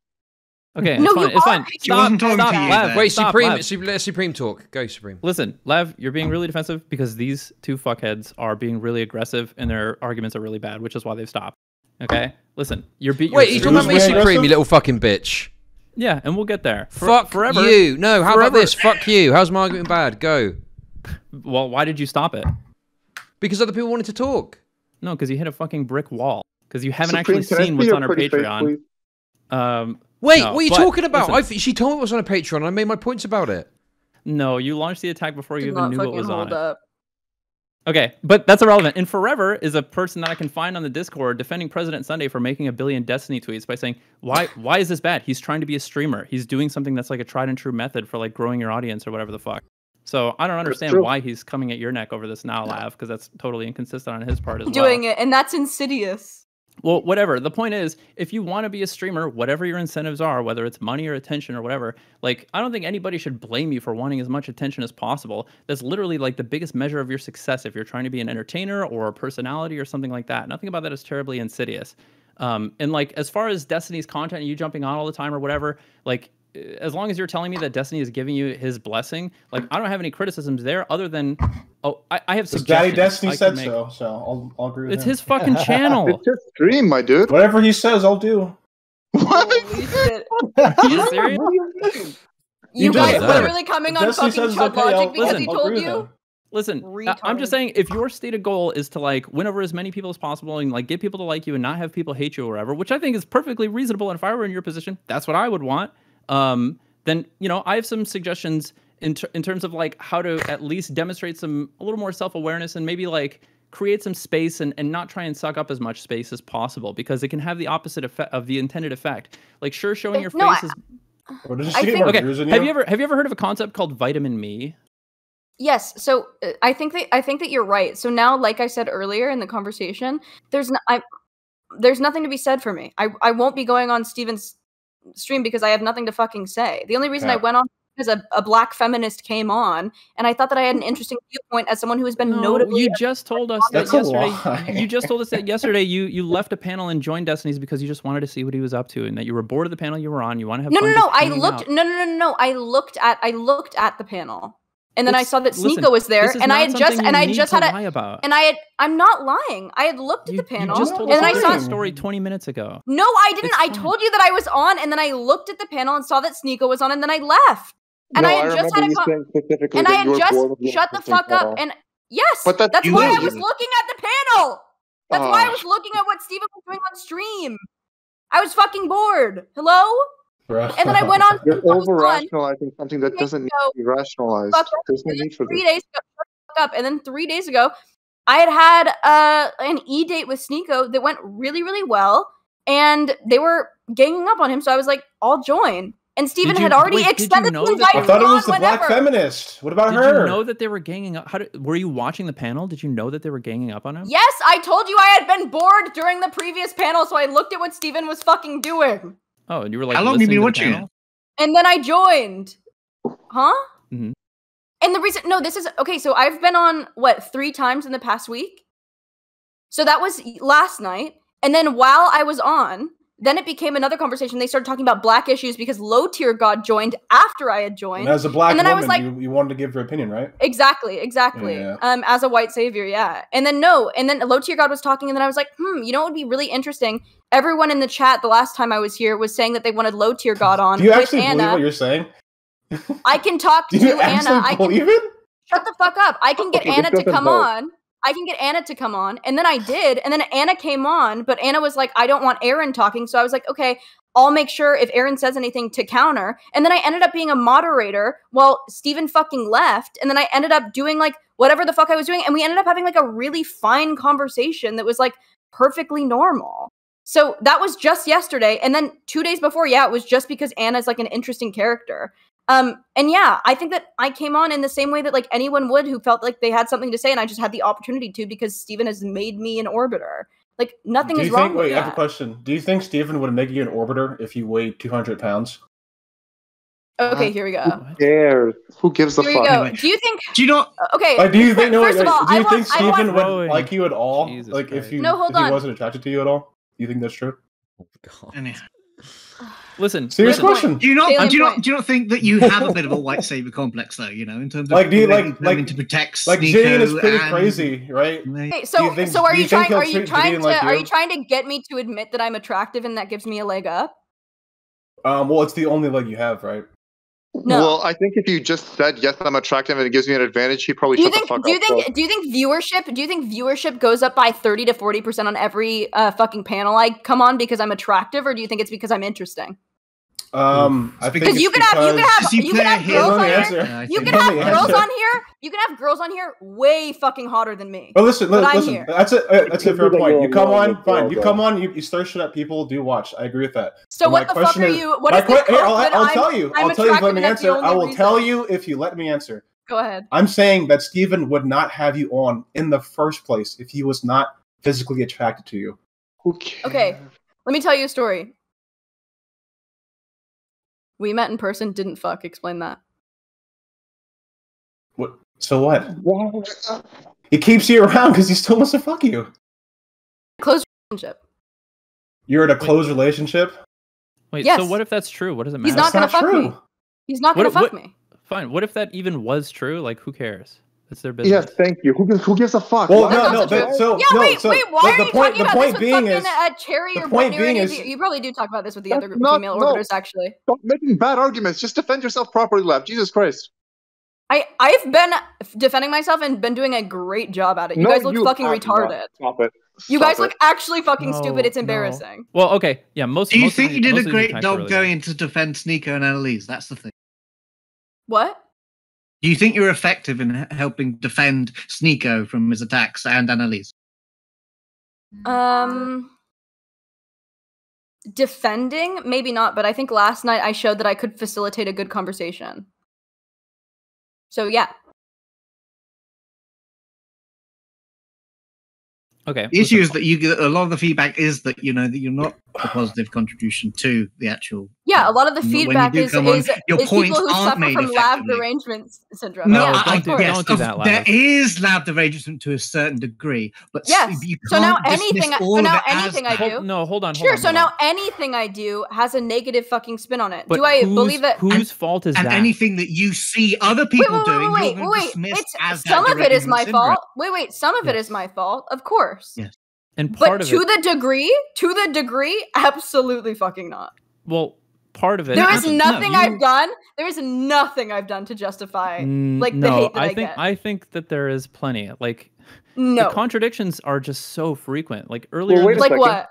Okay, no, it's fine. It's fine. She stop, wasn't talking stop, to you. Lav, wait, stop, Supreme, Lav. Supreme talk. Go, Supreme. Listen, Lav, you're being really defensive because these two fuckheads are being really aggressive and their arguments are really bad, which is why they've stopped. Okay? Listen, you're being. Wait, you're talking about me, Supreme, you little fucking bitch. Yeah, and we'll get there. For, Fuck forever. you. No, how forever. about this? Fuck you. How's my argument bad? Go. Well, why did you stop it? Because other people wanted to talk. No, because you hit a fucking brick wall. Because you haven't Supreme, actually seen what's on her Patreon. Face, um. Wait, no, what are you but, talking about? I she told me it was on a Patreon, and I made my points about it. No, you launched the attack before you even knew what was on it. Okay, but that's irrelevant. And Forever is a person that I can find on the Discord defending President Sunday for making a billion Destiny tweets by saying, why why is this bad? He's trying to be a streamer. He's doing something that's like a tried and true method for like growing your audience or whatever the fuck. So I don't understand why he's coming at your neck over this now, Lav, because that's totally inconsistent on his part as well. Doing it, and that's insidious. Well, whatever. The point is, if you want to be a streamer, whatever your incentives are, whether it's money or attention or whatever, like, I don't think anybody should blame you for wanting as much attention as possible. That's literally like the biggest measure of your success if you're trying to be an entertainer or a personality or something like that. Nothing about that is terribly insidious. Um, and like, as far as Destiny's content and you jumping on all the time or whatever, like, as long as you're telling me that Destiny is giving you his blessing, like, I don't have any criticisms there other than, oh, I, I have suggestions. Daddy Destiny said so, so I'll, I'll agree with It's him. his fucking channel. It's his stream, my dude. Whatever he says, I'll do. What? Are you serious? You, you guys are literally coming on Destiny fucking Chud Logic okay, because Listen, he told you? Them. Listen, retard. I'm just saying, if your stated goal is to like win over as many people as possible and like get people to like you and not have people hate you or whatever, which I think is perfectly reasonable. And if I were in your position, that's what I would want. Um, then, you know, I have some suggestions in, ter in terms of like how to at least demonstrate some a little more self-awareness and maybe like create some space and, and not try and suck up as much space as possible, because it can have the opposite effect of the intended effect. Like, sure, showing your no, face I, is... What did you see? Okay. You? Have you ever have you ever heard of a concept called vitamin me? Yes. So uh, I think that I think that you're right. So now, like I said earlier in the conversation, there's no, I, there's nothing to be said for me. I I won't be going on Steven's stream because I have nothing to fucking say. The only reason yeah. I went on because a, a black feminist came on, and I thought that I had an interesting viewpoint as someone who has been no, notably. You just told us that yesterday. You just told us that yesterday you you left a panel and joined Destiny's because you just wanted to see what he was up to, and that you were bored of the panel you were on. You want to have no, fun no, no. I looked. Out. No, no, no, no. I looked at. I looked at the panel. And then it's, I saw that Sneako was there, and I had just and I just had a about. and I had I'm not lying. I had looked you, at the panel, you just told and then I saw a story twenty minutes ago. No, I didn't. It's I fine. told you that I was on, and then I looked at the panel and saw that Sneako was on, and then I left. And no, I had I just had a con and I had just shut the fuck up. And yes, but that's, that's why I was looking at the panel. That's uh. why I was looking at what Steven was doing on stream. I was fucking bored. Hello. And then I went on. You're over-rationalizing something that doesn't need to be rationalized. There's no need for this. Three days ago, and then three days ago, I had had uh, an e-date with Sneako that went really, really well, and they were ganging up on him. So I was like, "I'll join." And Steven had already extended the invite. I thought it was the black feminist. What about her? Did you know that they were ganging up? How did, were you watching the panel? Did you know that they were ganging up on him? Yes, I told you I had been bored during the previous panel, so I looked at what Steven was fucking doing. Oh, and you were like, how long have you been watching it? And then I joined. Huh? Mm-hmm. And the reason, no, this is, okay, so I've been on, what, three times in the past week? So that was last night. And then while I was on, then it became another conversation. They started talking about black issues because Low Tier God joined after I had joined. And as a black and then woman, I was like, you, you wanted to give your opinion, right? Exactly, exactly. Yeah. Um, as a white savior, yeah. And then no, and then Low Tier God was talking, and then I was like, hmm, you know what would be really interesting? Everyone in the chat the last time I was here was saying that they wanted Low Tier God on. Do you actually Anna. believe what you're saying? I can talk to you Anna. I can believe it? Shut the fuck up. I can get okay, Anna to come vote. on. I can get Anna to come on. And then I did. And then Anna came on, but Anna was like, I don't want Aaron talking. So I was like, okay, I'll make sure if Aaron says anything to counter. And then I ended up being a moderator while Steven fucking left. And then I ended up doing like whatever the fuck I was doing. And we ended up having like a really fine conversation that was like perfectly normal. So that was just yesterday. And then two days before, yeah, it was just because Anna's like an interesting character. Um, and yeah, I think that I came on in the same way that like anyone would who felt like they had something to say, and I just had the opportunity to because Steven has made me an orbiter. Like nothing is wrong with that. Wait, I have a question. Do you think Steven would make you an orbiter if you weighed two hundred pounds? Okay, here we go. Who cares? Who gives a fuck? Here we go. Do you think? Do you not? Okay. Like, do you think? No, first of all, do you think Steven would like you at all? Like if you, no, hold on. If he wasn't attracted to you at all? You think that's true? Oh, God. Listen, serious question. Do you not? Salient do you not? Point. Do you not think that you have a bit of a white savior complex, though? You know, in terms of like, do you like like to protect? Like, Gideon is pretty and, crazy, right? Hey, so, think, so are you, you trying? Are you trying to? Like you? Are you trying to get me to admit that I'm attractive and that gives me a leg up? Um. Well, it's the only leg you have, right? No. Well, I think if you just said yes, I'm attractive, and it gives me an advantage, he probably shut the fuck up. Do you think? Do you think viewership? Do you think viewership goes up by thirty to forty percent on every uh, fucking panel I come on because I'm attractive, or do you think it's because I'm interesting? Um, I think because you can have you can have you can have girls on here. You can have girls on here. You can have girls on here way fucking hotter than me. But listen, listen, that's a that's a fair point. You come on, fine. You come on. You you start shit at people. Do watch. I agree with that. So what the fuck are you? What is the question? I'll tell you. I'll tell you if you let me answer. I will tell you if you let me answer. Go ahead. I'm saying that Steven would not have you on in the first place if he was not physically attracted to you. Okay. Let me tell you a story. We met in person, didn't fuck. Explain that. What? So what? He keeps you around because he still wants to fuck you. Close relationship. You're in a closed relationship? Wait, yes. So what if that's true? What does it matter? He's not going to fuck true. me. He's not going to fuck what, me. Fine. What if that even was true? Like, who cares? That's their business. Yes, thank you. Who gives, who gives a fuck? Well, no, no. That, so, yeah, no, wait, so, wait. Why are you point, talking about this with fucking is, uh, Cherry or Whitney? Is, you probably do talk about this with the other not, female no. orbiters, actually. Stop making bad arguments. Just defend yourself properly, Lav. Jesus Christ. I, I've been defending myself and been doing a great job at it. You no, guys look you fucking retarded. Stop it. Stop you guys it. look actually fucking no, stupid. It's embarrassing. No. Well, okay. Yeah, most Do you most think you did a great job really going to defend Sneako and Annalise? That's the thing. What? Do you think you're effective in helping defend Sneako from his attacks and Annalise? Um... Defending? Maybe not, but I think last night I showed that I could facilitate a good conversation. So, yeah. Okay. The issue is that you get a lot of the feedback is that, you know, that you're not a positive contribution to the actual. Yeah, a lot of the feedback is, on, is, your is points people who aren't suffer from lab derangement syndrome. No, yeah, I, I, yes, do that, there is lab derangement to a certain degree, but yes. You can't so now anything, I, so now anything I do. Hold, no, hold on. Hold sure. On, so on. Now anything I do has a negative fucking spin on it. But do I believe it? Whose and, fault is and that? And anything that you see other people wait, wait, wait, doing, wait, wait, wait. It's, some of it is my fault. Wait, wait. Some of it is my fault, of course. Yes. And part but of to it, the degree, to the degree, absolutely fucking not. Well, part of it. There is nothing no, you, I've done. There is nothing I've done to justify like no, the hate that I, I think, get. I think that there is plenty. Like, no, the contradictions are just so frequent. Like earlier, well, like what?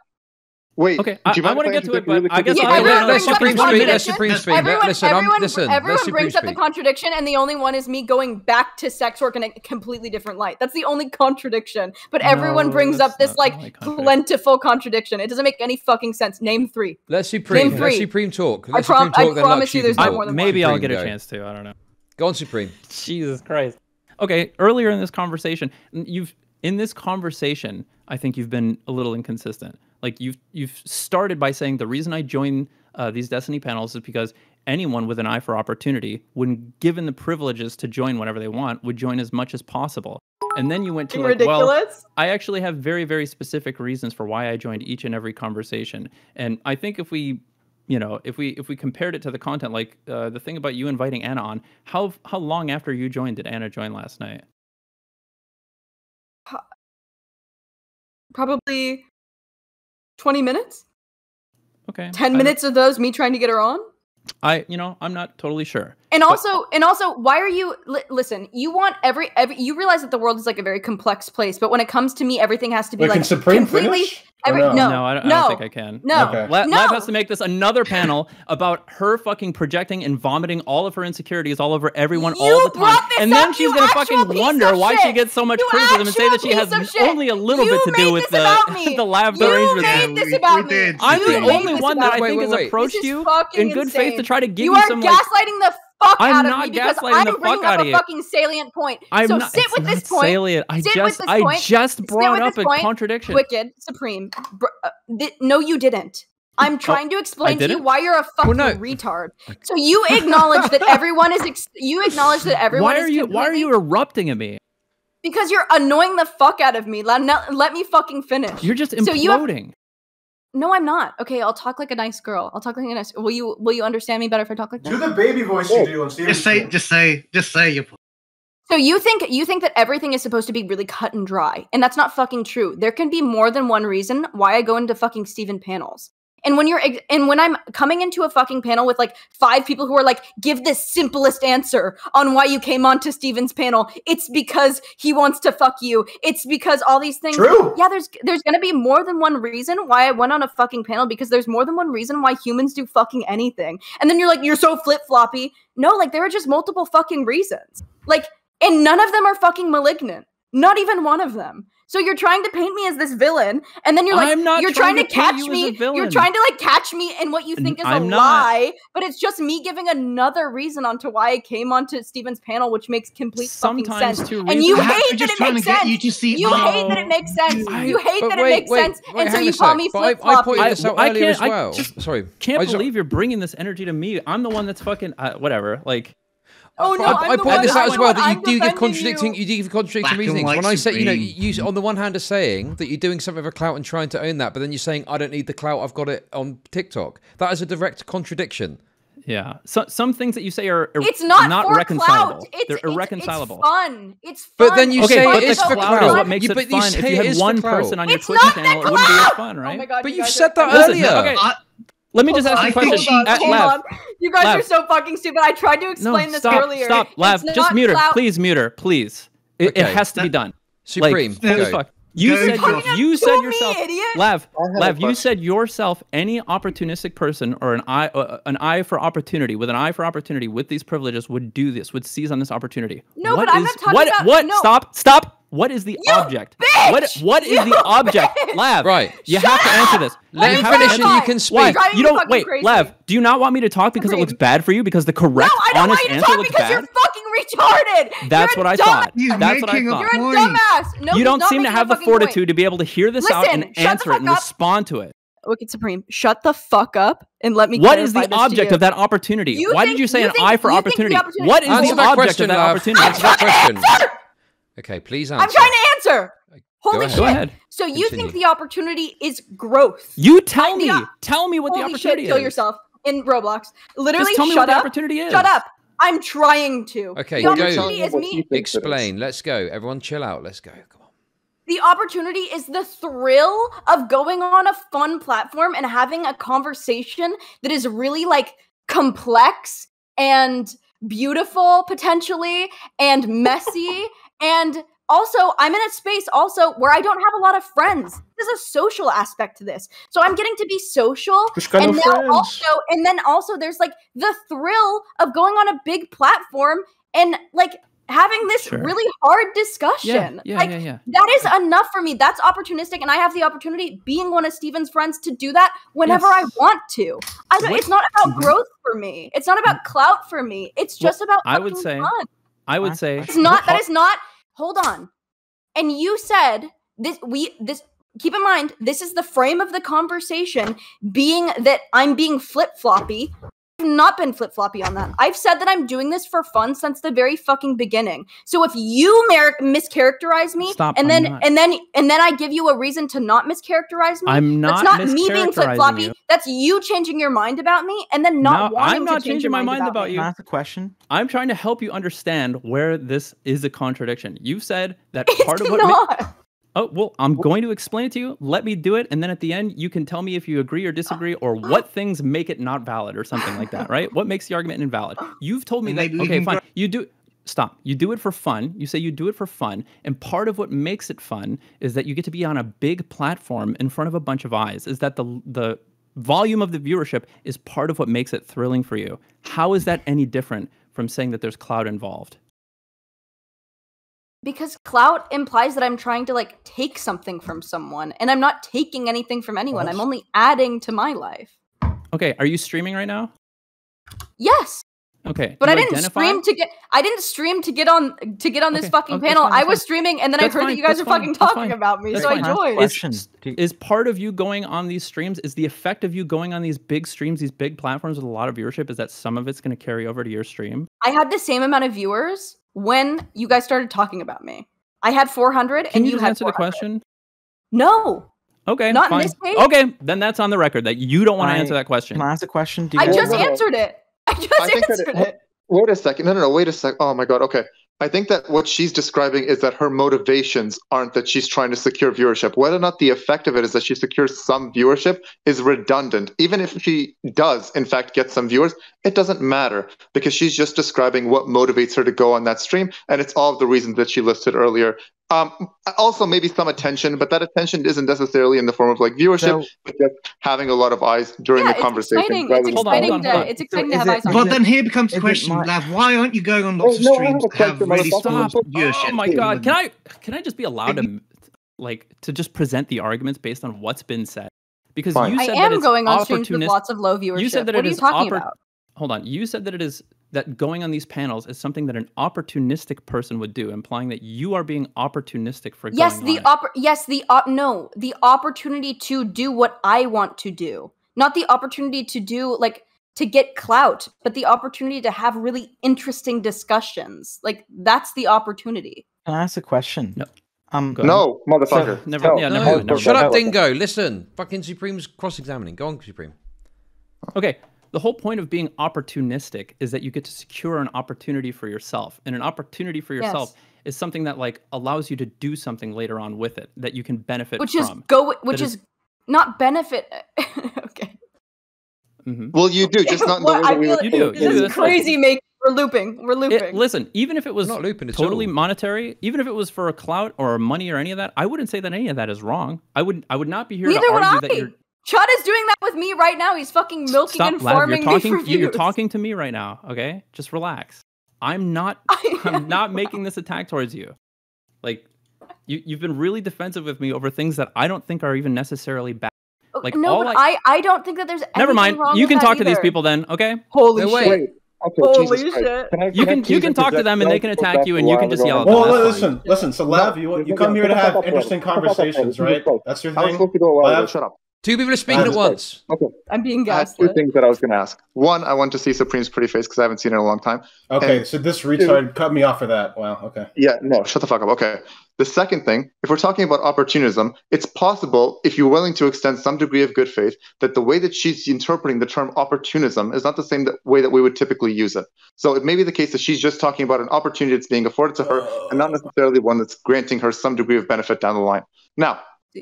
Wait, okay, I, I want to get to it, but really I guess yeah, I don't know. Supreme speak, that's Supreme speak. Everyone, listen, everyone, listen, everyone brings up the contradiction, and the only one is me going back to sex work in a completely different light. That's the only contradiction. But everyone no, brings up this, like, plentiful contradiction. It doesn't make any fucking sense. Name three. Let's Supreme. Name three. Let's Supreme talk. Let's I, prom Supreme talk I promise you there's no more than one. Maybe I'll get a chance to. I don't know. Go on, Supreme. Jesus Christ. Okay, earlier in this conversation, you've in this conversation, I think you've been a little inconsistent. Like you've you've started by saying the reason I join uh, these Destiny panels is because anyone with an eye for opportunity, when given the privileges to join whenever they want, would join as much as possible. And then you went to like, ridiculous. Well, I actually have very very specific reasons for why I joined each and every conversation. And I think if we, you know, if we if we compared it to the content, like uh, the thing about you inviting Anna on, how how long after you joined did Anna join last night? Probably. twenty minutes? Okay. ten minutes of those, me trying to get her on? I, you know, I'm not totally sure. And but. also, and also, why are you, li listen, you want every, every, you realize that the world is like a very complex place, but when it comes to me, everything has to be Wait, like completely, every, no? no, no, I don't, no. I don't think I can. No, okay. Lav no. has to make this another panel about her fucking projecting and vomiting all of her insecurities all over everyone you all the time. And up, then she's going to fucking wonder why shit. she gets so much you criticism and say that she has only a little you bit to do with the, the lab derangement. You made this about me. I'm the only one that I think has approached you in good faith to try to give you, you some, are gaslighting like, the fuck I'm out of me because I bring up a fucking salient point. I'm so not, sit with this point. Salient. I sit just, with this point. I just brought up a point. contradiction. Wicked, Supreme. Br uh, no, you didn't. I'm trying oh, to explain to you why you're a fucking well, no. retard. So you acknowledge that everyone is. Ex you acknowledge that everyone. Why are is you? Why are you erupting at me? Because you're annoying the fuck out of me. Let, let me fucking finish. You're just imploding. So you have, No, I'm not. Okay, I'll talk like a nice girl. I'll talk like a nice. Will you? Will you understand me better if I talk like that? Do the baby voice you do. Just say, just say, just say your. So you think you think that everything is supposed to be really cut and dry, and that's not fucking true. There can be more than one reason why I go into fucking Steven panels. And when you're and when I'm coming into a fucking panel with like five people who are like, give the simplest answer on why you came on to Steven's panel, it's because he wants to fuck you. It's because all these things. True. Yeah, there's there's gonna be more than one reason why I went on a fucking panel, because there's more than one reason why humans do fucking anything. And then you're like, you're so flip floppy. No, like there are just multiple fucking reasons. Like, and none of them are fucking malignant. Not even one of them. So you're trying to paint me as this villain, and then you're like, you're trying, trying to, to catch you me. You're trying to like catch me in what you think is I'm a not. lie, but it's just me giving another reason onto why I came onto Steven's panel, which makes complete Sometimes fucking sense. And you hate that it makes sense. You hate that it makes sense. You hate that it makes sense, and so you call me flip floppy. I, I, I can't. Well. I just, Sorry, can't I just, believe you're bringing this energy to me. I'm the one that's fucking uh, whatever. Like. Oh, no, I, I point this out as well that you I'm do give contradicting, you. you do give contradicting reasonings. When Supreme. I say, you know, you, you on the one hand are saying that you're doing something of a clout and trying to own that, but then you're saying I don't need the clout, I've got it on TikTok. That is a direct contradiction. Yeah, so, some things that you say are ir it's not, not for reconcilable. Clout. It's, They're it's, irreconcilable. It's fun. It's fun. But then you okay, say but it is for clout. Is what makes you, it fun. If you had one person on your Twitch channel, it wouldn't be fun, right? But you said that earlier. Let me just ask you a question. Hold on, hold on. You guys Lav. are so fucking stupid. I tried to explain no, this stop, earlier. Stop, Lav. Just mute her. Please mute her. Please. It, okay. it has to be done. Supreme. Like, okay. fuck. You Go said yourself. You said yourself. Me, Lav. Lav. You said yourself. Any opportunistic person or an eye, uh, an eye for opportunity, with an eye for opportunity, with these privileges, would do this. Would seize on this opportunity. No, what but is, I'm not talking what, about. What? No. Stop. Stop. What is the you object? Bitch! What What is you the object, bitch! Lav? Right. You Shut have to answer this. Let me finish and you can speak. You don't wait, crazy. Lav. Do you not want me to talk because Supreme. it looks bad for you? Because the correct, no, I don't honest want you to talk because bad? You're fucking retarded. That's what I thought. That's what I thought. You're a dumbass. No, you don't seem to have the fortitude point. to be able to hear this Listen, out and answer it and up. respond to it. Wicked Supreme, shut the fuck up and let me. What is the object of that opportunity? You Why think, did you say an eye for opportunity? What is the object of that opportunity? Answer that question. Okay, please answer. I'm trying to answer. Holy Go ahead. shit. Go ahead. So you Continue. think the opportunity is growth. You tell me. Tell me what Holy the opportunity shit, is. Kill yourself in Roblox. Literally, Just tell me shut what up. the opportunity is. Shut up. I'm trying to. Okay, the opportunity is me. Explain. Let's go. Everyone chill out. Let's go. Come on. The opportunity is the thrill of going on a fun platform and having a conversation that is really like complex and beautiful potentially and messy. And also, I'm in a space also where I don't have a lot of friends. There's a social aspect to this. So I'm getting to be social. And, now also, and then also there's like the thrill of going on a big platform and like having this sure. really hard discussion. Yeah, yeah, like, yeah, yeah. That is enough for me. That's opportunistic. And I have the opportunity, being one of Steven's friends, to do that whenever yes. I want to. I don't, it's not about growth for me. It's not about clout for me. It's just well, about I would say fun. I would say it's not that is not hold on. And you said this we this keep in mind, this is the frame of the conversation being that I'm being flip-floppy. I've not been flip-floppy on that. I've said that I'm doing this for fun since the very fucking beginning. So if you mischaracterize me Stop, and then and then and then I give you a reason to not mischaracterize me, I'm not that's not me being flip-floppy. You. That's you changing your mind about me and then not no, wanting I'm not to change changing your mind, mind about, about you. That's a question. I'm trying to help you understand where this is a contradiction. You've said that it's part of what not. Oh, well, I'm going to explain it to you. Let me do it. And then at the end, you can tell me if you agree or disagree or what things make it not valid or something like that, right? What makes the argument invalid? You've told me that, okay, fine. You do, stop. You do it for fun. You say you do it for fun. And part of what makes it fun is that you get to be on a big platform in front of a bunch of eyes, is that the the volume of the viewership is part of what makes it thrilling for you. How is that any different from saying that there's clout involved? Because clout implies that I'm trying to like take something from someone, and I'm not taking anything from anyone. I'm only adding to my life. Okay, are you streaming right now? Yes. Okay. But I didn't identify? stream to get I didn't stream to get on to get on okay. this fucking okay, panel. Fine, I was fine. streaming and then that's I heard fine, that you guys are fine, fucking talking fine. about me, that's so fine. I joined. Is, is part of you going on these streams, is the effect of you going on these big streams, these big platforms with a lot of viewership, is that some of it's going to carry over to your stream? I had the same amount of viewers when you guys started talking about me. I had four hundred Can and you, you had four hundred. Can you answer the question? No. Okay, Not fine. in this case. Okay, then that's on the record that you don't want I, to answer that question. Can I ask a question? Do you I just know? answered it. I just I answered it, it. Wait a second. No, no, no, wait a second. Oh my God, okay. I think that what she's describing is that her motivations aren't that she's trying to secure viewership. Whether or not the effect of it is that she secures some viewership is redundant. Even if she does, in fact, get some viewers, it doesn't matter because she's just describing what motivates her to go on that stream. And it's all of the reasons that she listed earlier. Um, also, maybe some attention, but that attention isn't necessarily in the form of like viewership, no. but just having a lot of eyes during yeah, the it's conversation. Exciting. It's exciting, on, to, it's exciting so to have it, eyes on But then here becomes the question, Lav, why aren't you going on lots oh, of streams no, have really stop. Oh my God. Can I can I just be allowed to like to just present the arguments based on what's been said? Because Fine. you said I am that it's going on streams with lots of low viewership. You said that what it are you talking about? Hold on. You said that it is that going on these panels is something that an opportunistic person would do, implying that you are being opportunistic for going yes, the on it. Yes, the op no, the opportunity to do what I want to do. Not the opportunity to do like to get clout, but the opportunity to have really interesting discussions. Like, that's the opportunity. Can I ask a question? No. Um, no, motherfucker. So, never, no, yeah, never, no, never, never. Shut up, Dingo. Listen, fucking Supreme's cross-examining. Go on, Supreme. Okay. The whole point of being opportunistic is that you get to secure an opportunity for yourself. And an opportunity for yourself yes. is something that like allows you to do something later on with it that you can benefit which from. Which is go, which is, is not benefit. Okay. Mm-hmm. Well, you do, just not in the well, way that we would. Like you do. This is crazy making. We're looping. We're looping. It, listen, even if it was not looping totally all. monetary, even if it was for a clout or money or any of that, I wouldn't say that any of that is wrong. I would. I would not be here Neither to argue would I. that you're. Chud is doing that with me right now. He's fucking milking Stop, and farming me for views. You're talking to me right now. Okay, just relax. I'm not. I'm not making this attack towards you. Like, you you've been really defensive with me over things that I don't think are even necessarily bad. Like, no, all but I, I don't think that there's anything Never mind. Wrong you can talk either. to these people then, okay? Holy no, wait. shit. Okay, Holy Jesus shit. Can I, can you can, you can talk to them and they can attack you and you can just yell at them. Well, no, listen, listen. So, Lav, you, you come here to have interesting conversations, right? That's your thing. Lav, shut up. Two people are speaking at once. Okay. I'm being gassed. Two things that I was going to ask. One, I want to see Supreme's pretty face because I haven't seen it in a long time. Okay, and so this retard two, cut me off for that. Wow, okay. Yeah, no, shut the fuck up. Okay. The second thing, if we're talking about opportunism, it's possible, if you're willing to extend some degree of good faith, that the way that she's interpreting the term opportunism is not the same that way that we would typically use it. So it may be the case that she's just talking about an opportunity that's being afforded to her uh, and not necessarily one that's granting her some degree of benefit down the line. Now,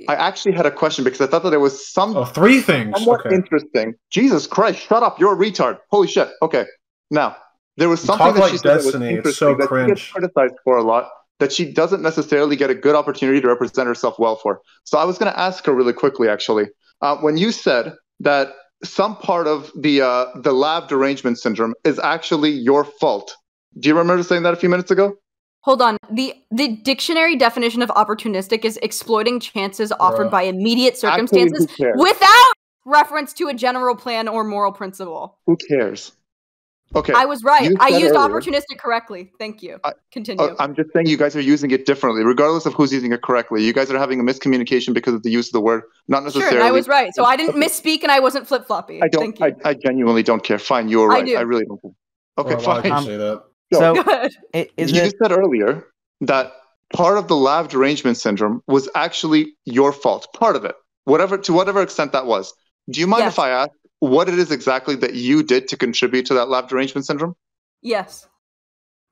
I actually had a question because I thought that there was some oh, three things somewhat okay. interesting. Jesus Christ, shut up. You're a retard. Holy shit. Okay. Now, there was something that like she said Destiny. that was interesting so that cringe. she gets criticized for a lot, that she doesn't necessarily get a good opportunity to represent herself well for. So I was going to ask her really quickly, actually. Uh, when you said that some part of the uh, the Lav derangement syndrome is actually your fault, do you remember saying that a few minutes ago? Hold on. The the dictionary definition of opportunistic is exploiting chances offered Bruh. by immediate circumstances without reference to a general plan or moral principle. Who cares? Okay. I was right. I used earlier. opportunistic correctly. Thank you. I, Continue. Uh, I'm just saying you guys are using it differently, regardless of who's using it correctly. You guys are having a miscommunication because of the use of the word, not necessarily. Sure, I was right. So I didn't okay. misspeak and I wasn't flip-floppy. I don't. Thank you. I, I genuinely don't care. Fine, you were right. I, do. I really don't care. Okay, well, fine. I can say that. So, it, is you it... said earlier that part of the Lav derangement syndrome was actually your fault. Part of it, whatever to whatever extent that was. Do you mind yes. if I ask what it is exactly that you did to contribute to that Lav derangement syndrome? Yes.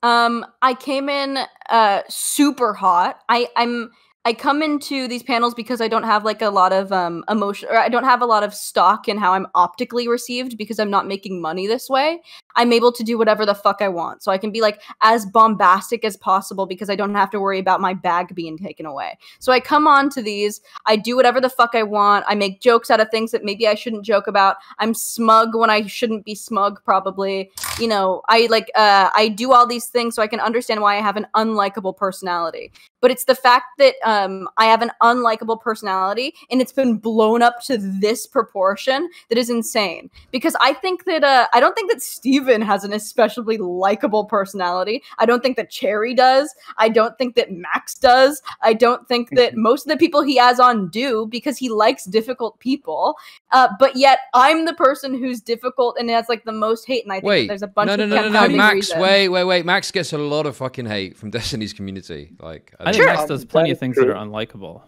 Um, I came in uh, super hot. I, I'm I come into these panels because I don't have like a lot of um, emotion, or I don't have a lot of stock in how I'm optically received because I'm not making money this way. I'm able to do whatever the fuck I want. So I can be like as bombastic as possible because I don't have to worry about my bag being taken away. So I come on to these, I do whatever the fuck I want. I make jokes out of things that maybe I shouldn't joke about. I'm smug when I shouldn't be smug probably. You know, I like, uh, I do all these things so I can understand why I have an unlikable personality. But it's the fact that um, I have an unlikable personality and it's been blown up to this proportion that is insane. Because I think that, uh, I don't think that Steve Steven has an especially likable personality. I don't think that Cherry does. I don't think that Max does. I don't think that most of the people he has on do because he likes difficult people. Uh, but yet I'm the person who's difficult and has like the most hate. And I think wait, that there's a bunch no, no, of no, no, no, no, Max. Reasons. Wait, wait, wait. Max gets a lot of fucking hate from Destiny's community. Like, I, I think sure. Max does plenty of things that are unlikable.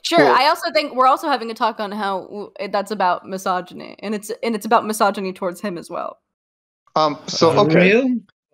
Sure. Cool. I also think we're also having a talk on how that's about misogyny, and it's and it's about misogyny towards him as well. Um, so okay,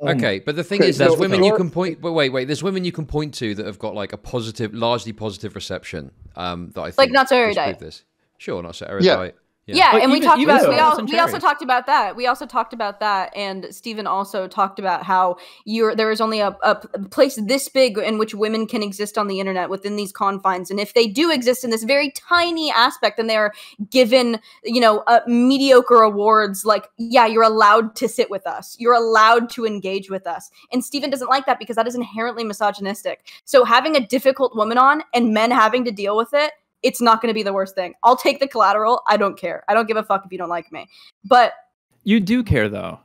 okay, but the thing okay, is, there's so women you can point. But wait, wait, there's women you can point to that have got like a positive, largely positive reception. Um, that I think like not so erudite. This. Sure, not so erudite. Yeah, yeah, yeah. and even, we talked about so. we, all, we also talked about that. We also talked about that, and Steven also talked about how you're there is only a, a place this big in which women can exist on the internet within these confines, and if they do exist in this very tiny aspect, then they are given you know uh, mediocre awards. Like yeah, you're allowed to sit with us, you're allowed to engage with us, and Steven doesn't like that because that is inherently misogynistic. So having a difficult woman on and men having to deal with it. It's not going to be the worst thing. I'll take the collateral. I don't care. I don't give a fuck if you don't like me. But you do care, though.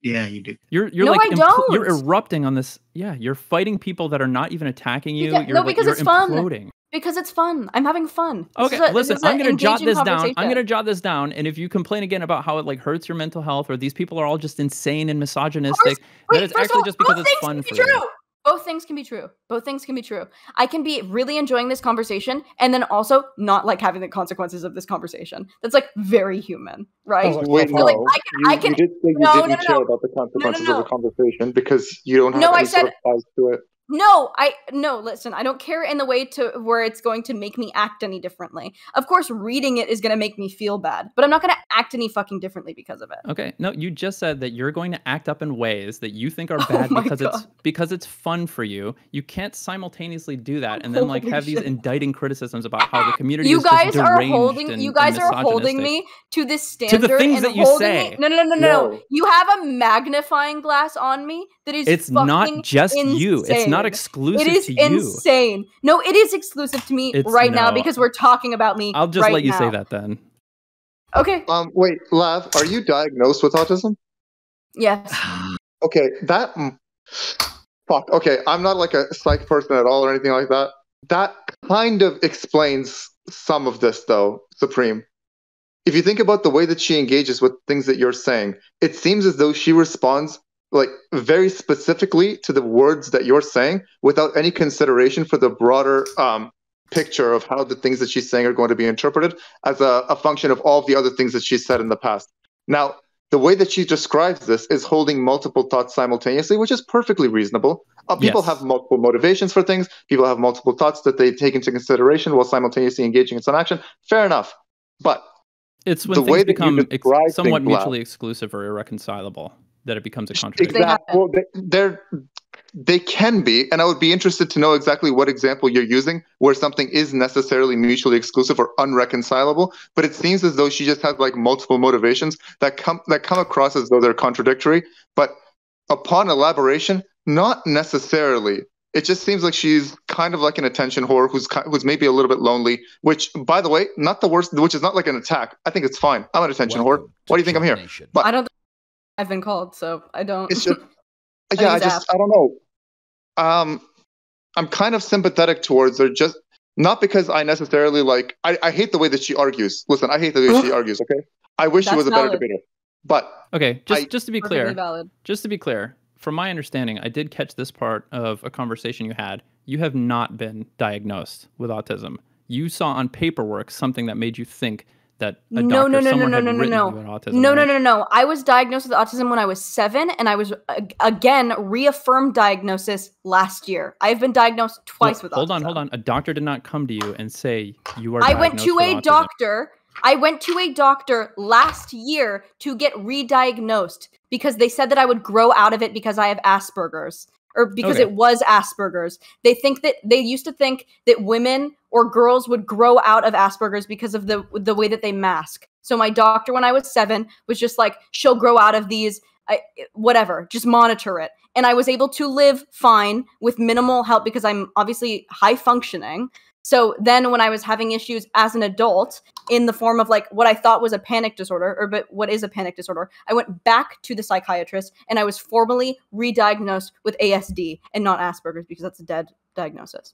Yeah, you do. You're you're no, like I don't. You're erupting on this. Yeah, you're fighting people that are not even attacking you. Yeah, you're, no, because you're it's imploding. fun. Because it's fun. I'm having fun. Okay, a, listen. I'm going to jot this down. I'm going to jot this down. And if you complain again about how it like hurts your mental health, or these people are all just insane and misogynistic, that is actually all, just because it's fun for you. Both things can be true. Both things can be true. I can be really enjoying this conversation and then also not like having the consequences of this conversation. That's like very human, right? Oh, wait, so, no. Like, I can, you, I can, you did say you no, didn't no, no, care no. about the consequences no, no, no. of the conversation because you don't have no, any I said, sort of ties to it. No, I no, listen, I don't care in the way to where it's going to make me act any differently. Of course, reading it is going to make me feel bad, but I'm not going to act any fucking differently because of it. Okay. No, you just said that you're going to act up in ways that you think are bad oh because God. it's because it's fun for you. You can't simultaneously do that and then like have these indicting criticisms about how the community you is guys just are holding and, you guys are holding me to this standard to the things and that you say. Me, no, no, no, no, no, no. You have a magnifying glass on me that is It's fucking not just insane. you. It's not Not exclusive to you. It is insane. No, it is exclusive to me it's, right no. now because we're talking about me. I'll just right let you now. say that then. Okay. Um. Wait, Lav, are you diagnosed with autism? Yes. Okay. That. Fuck. Okay. I'm not like a psych person at all or anything like that. That kind of explains some of this, though, Supreme. If you think about the way that she engages with things that you're saying, it seems as though she responds like very specifically to the words that you're saying without any consideration for the broader um, picture of how the things that she's saying are going to be interpreted as a, a function of all of the other things that she's said in the past. Now, the way that she describes this is holding multiple thoughts simultaneously, which is perfectly reasonable. Uh, people yes. have multiple motivations for things. People have multiple thoughts that they take into consideration while simultaneously engaging in some action. Fair enough. But it's when the things way become ex somewhat mutually loud, exclusive or irreconcilable. That it becomes a contradiction. Exactly. Well, they're, they can be, and I would be interested to know exactly what example you're using where something is necessarily mutually exclusive or unreconcilable, but it seems as though she just has like multiple motivations that come, that come across as though they're contradictory, but upon elaboration, not necessarily. It just seems like she's kind of like an attention whore who's who's maybe a little bit lonely, which, by the way, not the worst, which is not like an attack. I think it's fine. I'm an attention Welcome whore. Why do you think I'm here? But I don't I've been called, so I don't. It's just, yeah, I, I just, app. I don't know. Um, I'm kind of sympathetic towards her, just not because I necessarily like. I, I hate the way that she argues. Listen, I hate the way she argues. Okay, I wish That's she was a valid. better debater. But okay, just I, just to be clear, valid. just to be clear, from my understanding, I did catch this part of a conversation you had. You have not been diagnosed with autism. You saw on paperwork something that made you think. That a no, doctor, no, no, no, no, no, no, no, autism, no, right? no, no, no. I was diagnosed with autism when I was seven, and I was again reaffirmed diagnosis last year. I've been diagnosed twice Look, with hold autism. Hold on, hold on. A doctor did not come to you and say you are. I diagnosed went to with a autism. doctor. I went to a doctor last year to get re-diagnosed because they said that I would grow out of it because I have Asperger's. Or because okay. it was Asperger's. They think that they used to think that women or girls would grow out of Asperger's because of the the way that they mask. So my doctor, when I was seven, was just like, she'll grow out of these, I, whatever, just monitor it. And I was able to live fine with minimal help because I'm obviously high functioning. So then when I was having issues as an adult in the form of like what I thought was a panic disorder or but what is a panic disorder, I went back to the psychiatrist and I was formally re-diagnosed with A S D and not Asperger's because that's a dead diagnosis.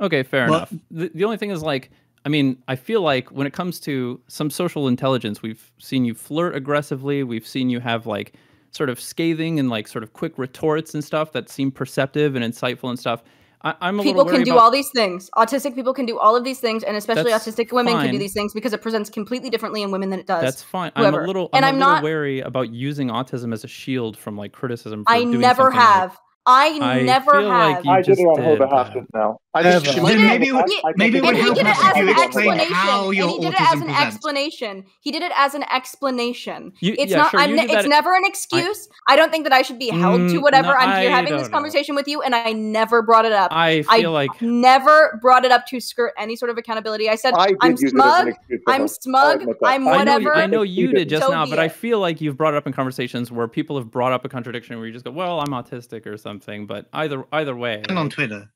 Okay, fair well, enough. The, the only thing is like, I mean, I feel like when it comes to some social intelligence, we've seen you flirt aggressively. We've seen you have like sort of scathing and like sort of quick retorts and stuff that seem perceptive and insightful and stuff. I, I'm a people can do about... all these things. Autistic people can do all of these things, and especially That's autistic women fine. can do these things because it presents completely differently in women than it does. That's fine. Whoever. I'm a little, I'm and a I'm little not... wary about using autism as a shield from like criticism. For I, doing never like... I, I never have. Like I never have. I did it on her behalf just now. I just, she, maybe maybe it would help us if you explain how your autism presents. He did it as an explanation. He did it as an explanation. You, it's yeah, not. Sure, I'm, it's never an excuse. I, I don't think that I should be held to whatever. No, I'm here having this conversation know. with you, and I never brought it up. I feel I like never brought it up to skirt any sort of accountability. I said I I'm smug. I'm smug. I'm whatever. I know you did just now, but I feel like you've brought it up in conversations where people have brought up a contradiction where you just go, "Well, I'm autistic" or something. But either either way, and on Twitter.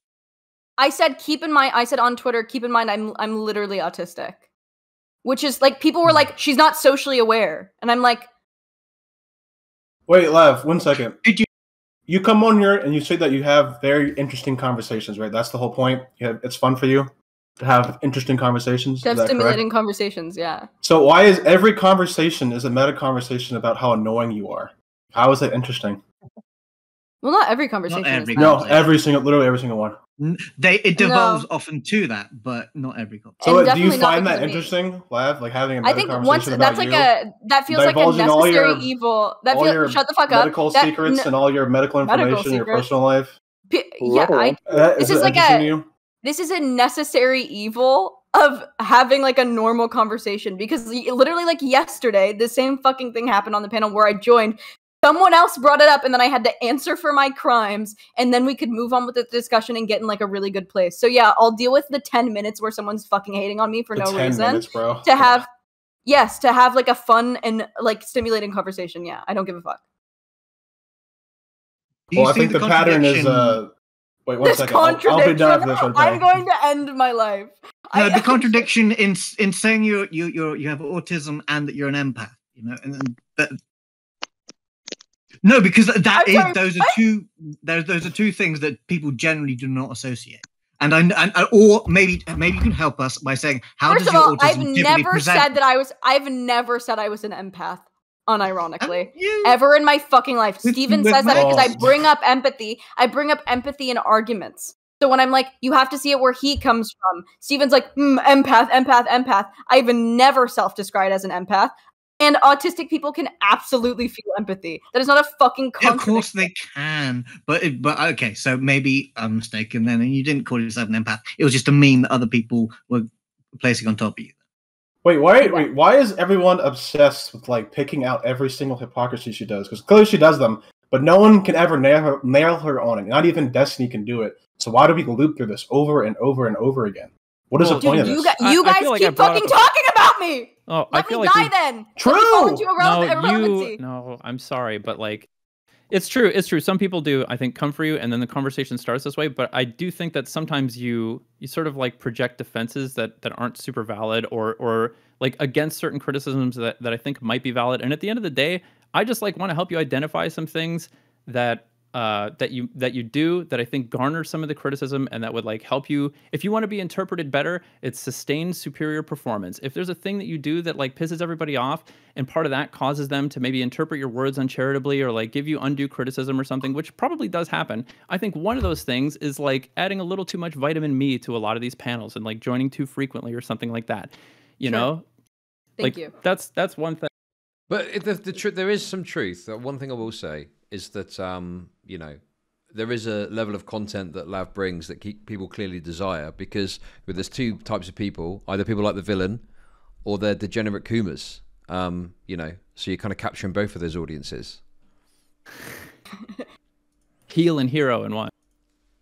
I said, keep in mind, I said on Twitter, keep in mind, I'm I'm literally autistic. Which is like, people were like, she's not socially aware. And I'm like. Wait, Lav, one second. Did you you come on here and you say that you have very interesting conversations, right? That's the whole point. You have, it's fun for you to have interesting conversations. To have stimulating conversations, yeah. So why is every conversation is a meta conversation about how annoying you are? How is it interesting? Well, not every conversation. Not every is no, every single, literally every single one. They it devolves no. often to that, but not every couple. So and do you find that interesting, Lav? Like having a I think conversation once about that's you, like a that feels like a necessary your, evil. That feels shut the fuck medical up. Medical secrets that, and all your medical information, medical your personal life. P yeah, I, uh, this is, is like a you? this is a necessary evil of having like a normal conversation, because literally like yesterday, the same fucking thing happened on the panel where I joined. Someone else brought it up, and then I had to answer for my crimes, and then we could move on with the discussion and get in like a really good place. So yeah, I'll deal with the ten minutes where someone's fucking hating on me for the no reason. Minutes, bro. To have, yeah. yes, to have like a fun and like stimulating conversation. Yeah, I don't give a fuck. Do well, I think the, the pattern is. Uh, wait one this second. I'll, I'll be done after this. Right I'm now. going to end my life. No, I, the contradiction in in saying you you you you have autism and that you're an empath, you know, and, and that. No, because that okay. is those are two those those are two things that people generally do not associate. And I and or maybe maybe you can help us by saying how First does your all, autism I've never present? said that I was I've never said I was an empath, unironically. Ever in my fucking life. With, Steven with says that balls. because I bring up empathy. I bring up empathy in arguments. So when I'm like, you have to see it where he comes from. Steven's like, mm, empath, empath, empath. I've never self-described as an empath. And autistic people can absolutely feel empathy. That is not a fucking contradiction. Of course they can, but it, but okay. So maybe I'm mistaken then, and you didn't call yourself an empath. It was just a meme that other people were placing on top of you. Wait, why? Yeah. Wait, why is everyone obsessed with like picking out every single hypocrisy she does? Because clearly she does them, but no one can ever nail her, nail her on it. Not even Destiny can do it. So why do we loop through this over and over and over again? What is well, the point dude, of this? You, you guys like keep fucking up... talking about me. Oh, Let I feel me like die we... then. True. Me you no, you... no, I'm sorry, but like, it's true. It's true. Some people do, I think, come for you, and then the conversation starts this way. But I do think that sometimes you you sort of like project defenses that that aren't super valid, or or like against certain criticisms that that I think might be valid. And at the end of the day, I just like want to help you identify some things that. Uh, that you that you do that I think garner some of the criticism, and that would like help you if you want to be interpreted better. It's sustained superior performance. If there's a thing that you do that like pisses everybody off, and part of that causes them to maybe interpret your words uncharitably or like give you undue criticism or something, which probably does happen. I think one of those things is like adding a little too much vitamin me to a lot of these panels and like joining too frequently or something like that. You sure. know, thank like, you. That's that's one thing. But if the, the tr there is some truth. One thing I will say is that um, you know, there is a level of content that Lav brings that keep people clearly desire, because with there's two types of people, either people like the villain or they're degenerate Queemers. Um, you know, so you're kind of capturing both of those audiences. Heel and hero in one.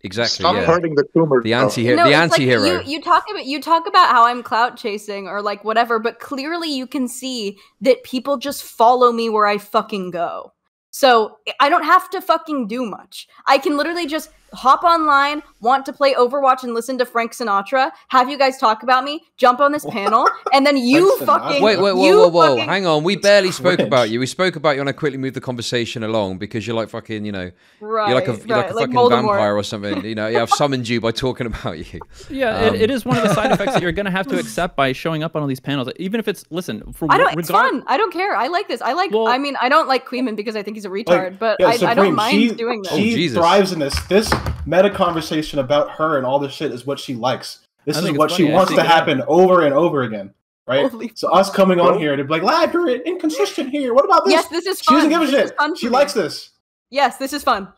Exactly. Stop yeah. hurting the Queemers. The anti-hero. No, the anti-hero. Like you, you talk about you talk about how I'm clout chasing or like whatever, but clearly you can see that people just follow me where I fucking go. So I don't have to fucking do much. I can literally just hop online, want to play Overwatch and listen to Frank Sinatra, have you guys talk about me, jump on this panel, and then you fucking... Wait, wait, whoa, whoa, whoa, fucking... hang on. We barely spoke about you. We spoke about you and I quickly moved the conversation along because you're like fucking, you know, right, you're like a, you're right, like a like fucking Voldemort. vampire or something. You know, yeah, I've summoned you by talking about you. Yeah, um, it, it is one of the side effects that you're going to have to accept by showing up on all these panels. Even if it's, listen... For I don't, it's fun. I don't care. I like this. I like, well, I mean, I don't like Queeman because I think he's a retard, like, but yeah, I, Supreme, I don't mind she, doing this. She oh, Jesus. thrives in this. This meta conversation about her and all this shit is what she likes. This is what funny. she wants to happen that. over and over again, right? Holy so us coming on here to be like, "Ladder, inconsistent here. What about this?" Yes, this is fun. She doesn't give a this shit. She likes me. this. Yes, this is fun.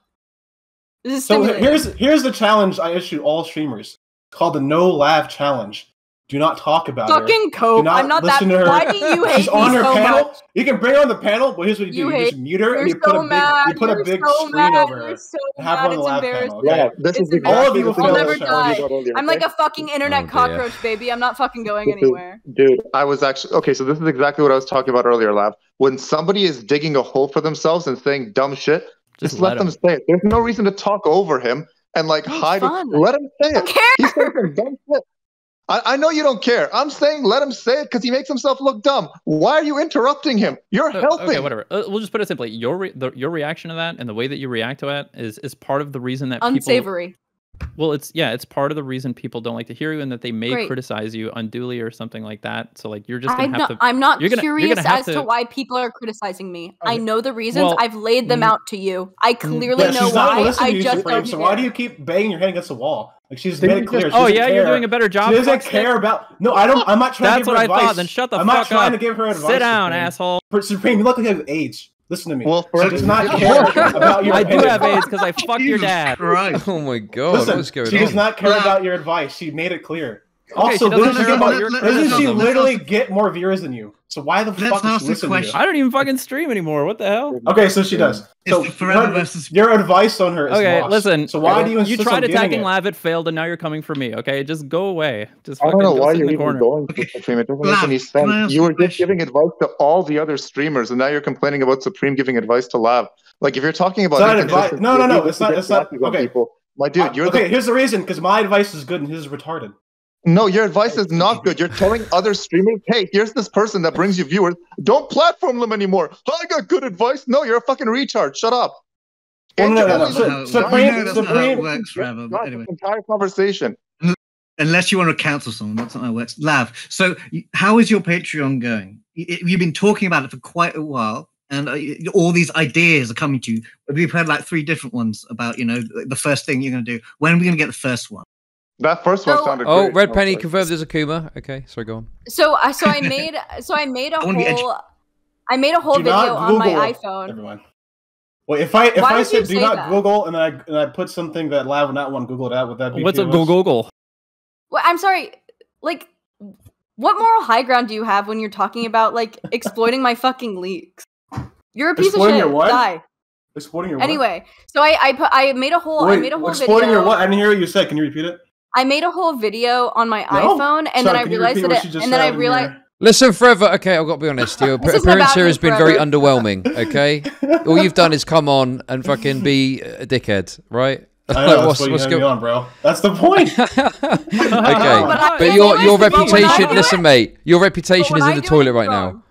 This is so here's here's the challenge I issue all streamers. It's called the No Lav Challenge. Do not talk about Fucking her. Fucking cope. Not I'm not that. To her. Why do you hate She's on her so panel. Much? You can bring her on the panel, but here's what you do: you, you just mute her You're and you so put a big, mad. you put You're a big so screen mad. over her. So and have her on the lab panel. Okay? Yeah, this it's is all of you. I'll never die. die. I'm like a fucking internet oh, cockroach, baby. I'm not fucking going anywhere. Dude, I was actually okay. So this is exactly what I was talking about earlier, Lav. When somebody is digging a hole for themselves and saying dumb shit, just, just let, let them say it. There's no reason to talk over him and like hide. Let him say it. He's saying some dumb shit. I know you don't care. I'm saying let him say it because he makes himself look dumb. Why are you interrupting him? You're oh, helping. Okay, whatever. Uh, we'll just put it simply. Your re the, your reaction to that and the way that you react to it is is part of the reason that unsavory. People, well, it's yeah, it's part of the reason people don't like to hear you and that they may Great. criticize you unduly or something like that. So like you're just gonna I'm have not, to. I'm not you're gonna, curious you're gonna have as to, to why people are criticizing me. Okay. I know the reasons. Well, I've laid them mm, out to you. I clearly yeah, know she's why. Not listening I to you just Supreme, so why do you keep banging your head against the wall? Like she's made it clear. Just, oh yeah, care. you're doing a better job. She doesn't care it. about. No, I don't. I'm not trying. That's to give her what advice. I thought. Then shut the I'm fuck up. I'm not trying up. to give her advice. Sit down, Supreme. asshole. Supreme, you look like you have age. Listen to me. Well, so does not care about your I opinion. do have AIDS because I fucked your dad. Right. Oh my god. Listen, she does on? not care about your advice. She made it clear. Okay, also, doesn't she, doesn't about your, let, doesn't let, she let, literally let, get more viewers than you? So why the fuck is she listening to you? I don't even fucking stream anymore. What the hell? Okay, so she does. So it's the Forever versus... your advice on her is okay, lost. listen. So why do you insist You tried on attacking Lav, it failed, and now you're coming for me, okay? Just go away. Just fucking I don't know why you're even going for Supreme. It doesn't make sense. You were just giving advice to all the other streamers, and now you're complaining about Supreme giving advice to Lav. Like, if you're talking about... No, no, no. It's not... It's not... Okay. My dude, you're... Okay, here's the reason, because my advice is good and his is retarded. No, your advice is not good. You're telling other streamers, hey, here's this person that brings you viewers. Don't platform them anymore. Oh, I got good advice. No, you're a fucking retard. Shut up. Well, no, no, no. So, Supreme, no, Supreme works forever. But anyway. Entire conversation. Unless you want to cancel someone, that's not how it works. Lav, so how is your Patreon going? You've been talking about it for quite a while. And all these ideas are coming to you. We've heard like three different ones about, you know, the first thing you're going to do. When are we going to get the first one? That first one so, sounded oh, great. Oh, Red Penny confirmed there's a Kuma. Okay, sorry, go on. So, uh, so I made, so I made a whole, I made a whole do video on my iPhone. Everyone. Well, if I if Why I said do not that? Google and I and I put something that Lav would not want Googled out, would that be? What's a Google? Well, I'm sorry. Like, what moral high ground do you have when you're talking about like exploiting my fucking leaks? You're a piece exploiting of shit. Your what? Die. Exploiting your what? Anyway, so I I put I made a whole Wait, I made a whole exploiting video. Your what? I didn't hear what you said. Can you repeat it? I made a whole video on my no. iPhone, and Sorry, then I realized that, it, and then I realized. Your... Listen, Forever. Okay, I've got to be honest. Your appearance here has been forever. very underwhelming. Okay, all you've done is come on and fucking be a dickhead, right? I know, like, what's what's going on, bro? That's the point. okay, no, but, but your your reputation. Listen, mate. Your reputation is in the toilet right now.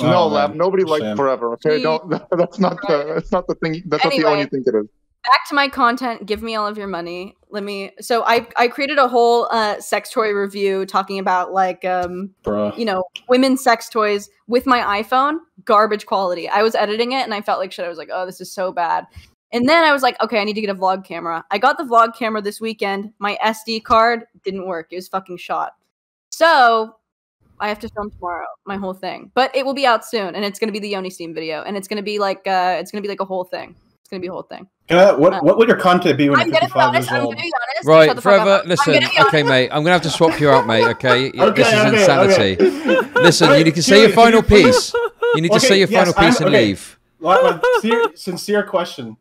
Oh, no, Lab. Nobody likes Forever. Okay, Please. don't. That's not right. the. That's not the thing. That's anyway. not the only thing it is. Back to my content. Give me all of your money. Let me. So I I created a whole uh, sex toy review talking about like um Bruh. you know women's sex toys with my iPhone. Garbage quality. I was editing it and I felt like shit. I was like, oh, this is so bad. And then I was like, okay, I need to get a vlog camera. I got the vlog camera this weekend. My S D card didn't work. It was fucking shot. So I have to film tomorrow. My whole thing. But it will be out soon, and it's gonna be the Yoni Steam video, and it's gonna be like uh it's gonna be like a whole thing. Gonna be a whole thing. Uh, what what would your content be when I'm you're fifty-five years old? Right, Forever. Listen, okay, mate. I'm gonna have to swap you out, mate. Okay, okay this is okay, insanity. Okay. Listen, right, you need to say your final piece. You need okay, to say your yes, final I'm, piece and okay. leave. Well, sincere, sincere question: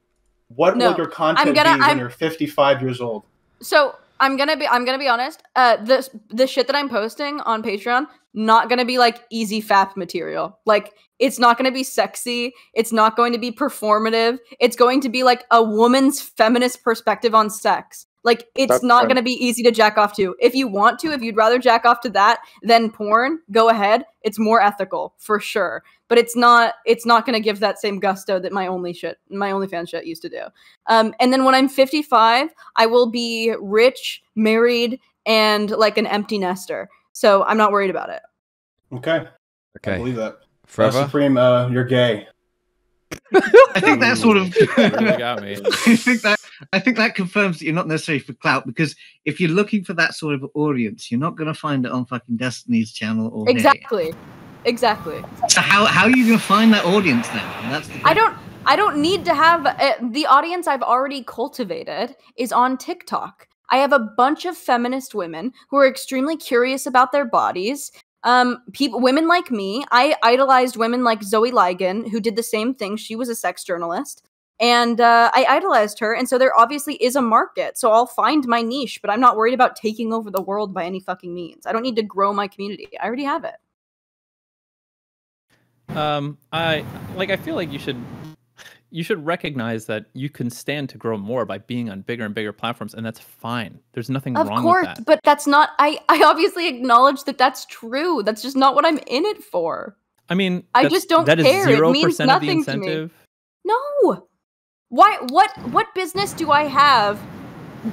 What no, would your content gonna, be when I'm, you're fifty-five years old? So I'm gonna be I'm gonna be honest. Uh, the the shit that I'm posting on Patreon not gonna be like easy fap material. Like. It's not going to be sexy. It's not going to be performative. It's going to be like a woman's feminist perspective on sex. Like, it's That's not going to be easy to jack off to. If you want to, if you'd rather jack off to that than porn, go ahead. It's more ethical for sure. But it's not, it's not going to give that same gusto that my only shit, my OnlyFans shit used to do. Um, and then when I'm fifty-five, I will be rich, married, and like an empty nester. So I'm not worried about it. Okay. Okay. I believe that. Forever? Uh, Supreme, uh, you're gay. I think that sort of got me. I think that I think that confirms that you're not necessarily for clout, because if you're looking for that sort of audience, you're not gonna find it on fucking Destiny's channel or Exactly. Here. Exactly. So how how are you gonna find that audience then? That's the I don't I don't need to have uh, the audience I've already cultivated is on TikTok. I have a bunch of feminist women who are extremely curious about their bodies. Um, people, women like me, I idolized women like Zoe Ligon, who did the same thing. She was a sex journalist, and uh, I idolized her. And so there obviously is a market. So I'll find my niche, but I'm not worried about taking over the world by any fucking means. I don't need to grow my community. I already have it. Um, I like. I feel like you should you should recognize that you can stand to grow more by being on bigger and bigger platforms, and that's fine. There's nothing of wrong course, with that. Of course, but that's not, I, I obviously acknowledge that that's true. That's just not what I'm in it for. I mean, I just don't that care. Is zero percent it means nothing of the incentive. To me. No. Why, what, what business do I have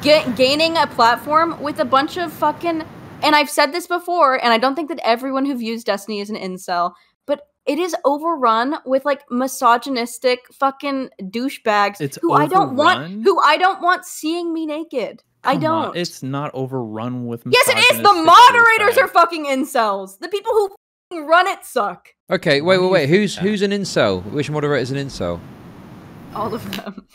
ga gaining a platform with a bunch of fucking, and I've said this before, and I don't think that everyone who views Destiny is an incel, it is overrun with like misogynistic fucking douchebags it's who overrun? I don't want who I don't want seeing me naked. Come I don't. On. It's not overrun with misogynistic Yes, it is. The moderators douchebags. Are fucking incels. The people who run it, suck. Okay, wait, wait, wait. Who's who's an incel? Which moderator's an incel? All of them.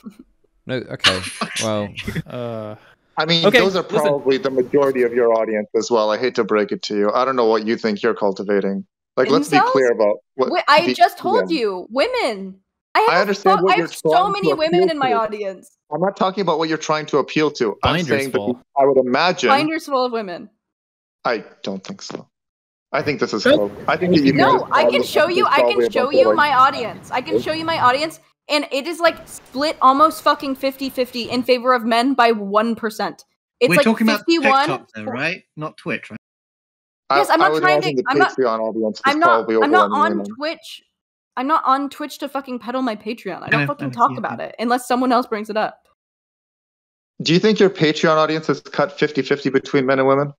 No, okay. Well, uh... I mean, okay, those are probably listen. the majority of your audience as well. I hate to break it to you. I don't know what you think you're cultivating. Like, Incels? Let's be clear about what. Wait, I the, just told yeah. you, women. I have, I understand so, what I have you're so many women in my to. audience. I'm not talking about what you're trying to appeal to. Binders I'm saying full. that I would imagine. Binders full of women. I don't think so. I think this is. Cool. I think that you no. I can show you. I can show you my audience. I can show you my audience. And it is like split almost fucking fifty fifty in favor of men by one percent. It's We're like talking fifty-one about TikTok though, right? Not Twitch, right? I, yes, I'm not trying to. I'm not, I'm not, I'm not on Twitch. I'm not on Twitch to fucking peddle my Patreon. I don't I, fucking I, talk yeah, about yeah. it unless someone else brings it up. Do you think your Patreon audience is cut fifty fifty between men and women?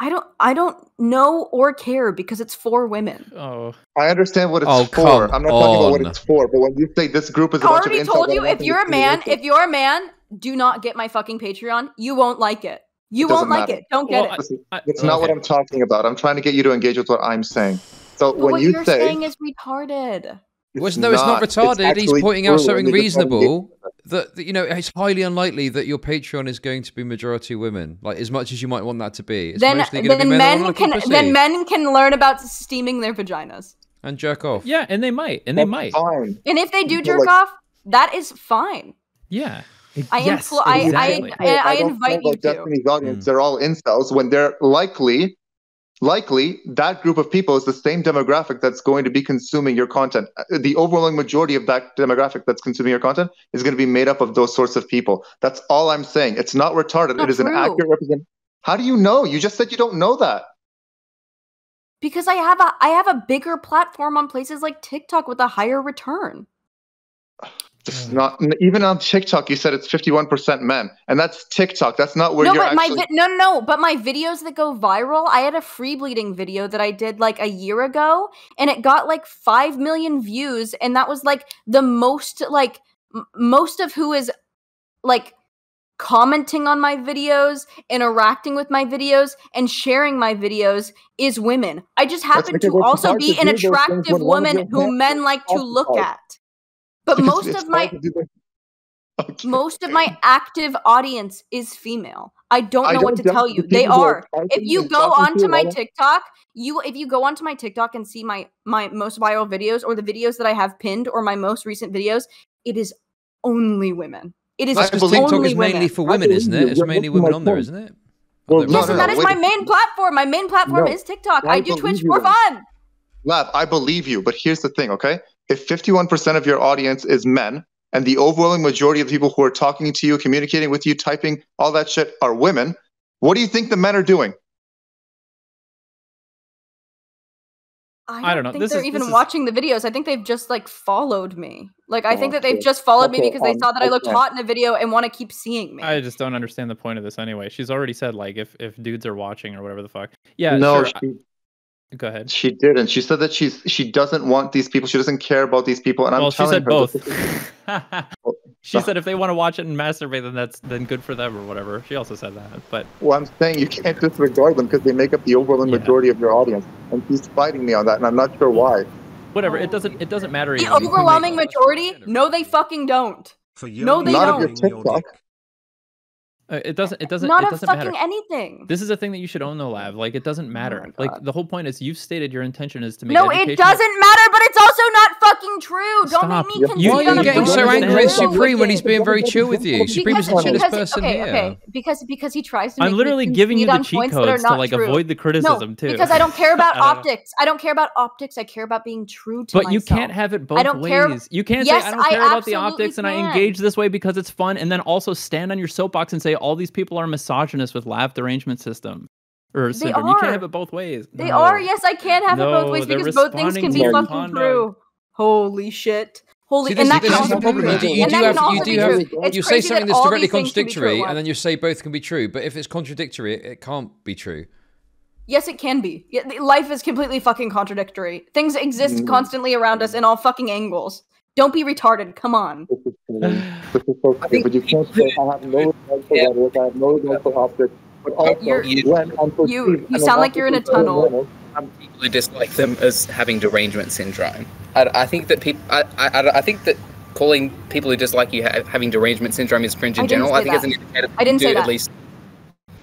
I don't I don't know or care because it's for women. Oh. I understand what it's oh, for. I'm not on. talking about what it's for, but when you say this group is a I bunch of I already told you, if you're a man, if you're a man, do not get my fucking Patreon. You won't like it. You it won't like matter. it. Don't well, get it. I, I, it's okay. not what I'm talking about. I'm trying to get you to engage with what I'm saying. So but when what you you're say, saying is retarded. It's no, not, it's not retarded. It's He's pointing out something reasonable. That, that you know, it's highly unlikely that your Patreon is going to be majority women. Like as much as you might want that to be, it's then mostly then be men, men like can then men can learn about steaming their vaginas and jerk off. Yeah, and they might, and That's they might. Fine. And if they do jerk like... off, that is fine. Yeah. I, yes, exactly. I, I, I, I, I invite you Destiny's to. Audience, mm. They're all incels when they're likely. Likely, that group of people is the same demographic that's going to be consuming your content. The overwhelming majority of that demographic that's consuming your content is going to be made up of those sorts of people. That's all I'm saying. It's not retarded. Not it is true. An accurate representation. How do you know? You just said you don't know that. Because I have a I have a bigger platform on places like TikTok with a higher return. Just not even on TikTok. You said it's fifty-one percent men, and that's TikTok. That's not where no, you're but actually. My no, no, no. But my videos that go viral. I had a free bleeding video that I did like a year ago, and it got like five million views, and that was like the most like m most of who is like commenting on my videos, interacting with my videos, and sharing my videos is women. I just happen to also be an attractive woman who men like to look at. But because most of my okay. most of my active audience is female. I don't know I don't what to tell you. They are. If you go onto my TikTok, you if you go onto my TikTok and see my my most viral videos or the videos that I have pinned or my most recent videos, it is only women. It is only women. TikTok is mainly for women, isn't it? It's mainly women on there, isn't it? Well, yes, no, no, and that no, is my main platform. My main platform no, is TikTok. I, I do Twitch for fun. Lab, I believe you, but here's the thing, okay? If fifty-one percent of your audience is men, and the overwhelming majority of the people who are talking to you, communicating with you, typing, all that shit are women, what do you think the men are doing? I don't, I don't know. think this they're is, even is... watching the videos. I think they've just, like, followed me. Like, oh, I think that they've just followed okay, me because um, they saw that okay. I looked hot in a video and want to keep seeing me. I just don't understand the point of this anyway. She's already said, like, if, if dudes are watching or whatever the fuck. Yeah, no, sure. She... Go ahead. She didn't. She said that she's she doesn't want these people. She doesn't care about these people. And I'm well, telling she said her both. She said if they want to watch it and masturbate, then that's then good for them or whatever. She also said that. But well, I'm saying you can't disregard them because they make up the overwhelming yeah. majority of your audience. And she's fighting me on that, and I'm not sure why. Whatever. It doesn't. It doesn't matter. The overwhelming majority? No, they fucking don't. For you, no, they not don't. Of your TikTok. Uh, it doesn't. It doesn't. Not it doesn't fucking matter. anything. This is a thing that you should own, though, Lav. Like it doesn't matter. Oh like the whole point is, you've stated your intention is to make. No, it doesn't matter. But it's also not fucking true. Stop. Don't make me confused. Why are you getting so angry at Supreme when he's being very chill with you? Supreme is the chillest person okay, here. Okay, because because he tries to. I'm make literally giving you the cheat codes to like true. avoid the criticism no, too. Because I don't care about optics. I don't care about optics. I care about being true to but myself. But you can't have it both I don't ways. Care. You can't yes, say I don't care I about the optics and I engage this way because it's fun, and then also stand on your soapbox and say all these people are misogynist with laugh derangement system. Or they are. You can't have it both ways. They no. are. Yes, I can have no, it both ways because both things can be fucking conduct. true. Holy shit. Holy. See, and that can also be true. You do have, you do have, it's you say something that that's directly contradictory true, and then you say both can be true. But if it's contradictory, it, it can't be true. Yes, it can be. Life is completely fucking contradictory. Things exist mm. constantly around us in all fucking angles. Don't be retarded. Come on. This is so crazy, but you can't say I have no regard for rhetoric. I have no regard for optics. But also, when I'm perceived, you you sound like you're in a tunnel. some people who dislike them as having derangement syndrome. I, I think that people. I, I I think that calling people who dislike you ha having derangement syndrome is cringe in general. I think as an indicator, I didn't say that. At least.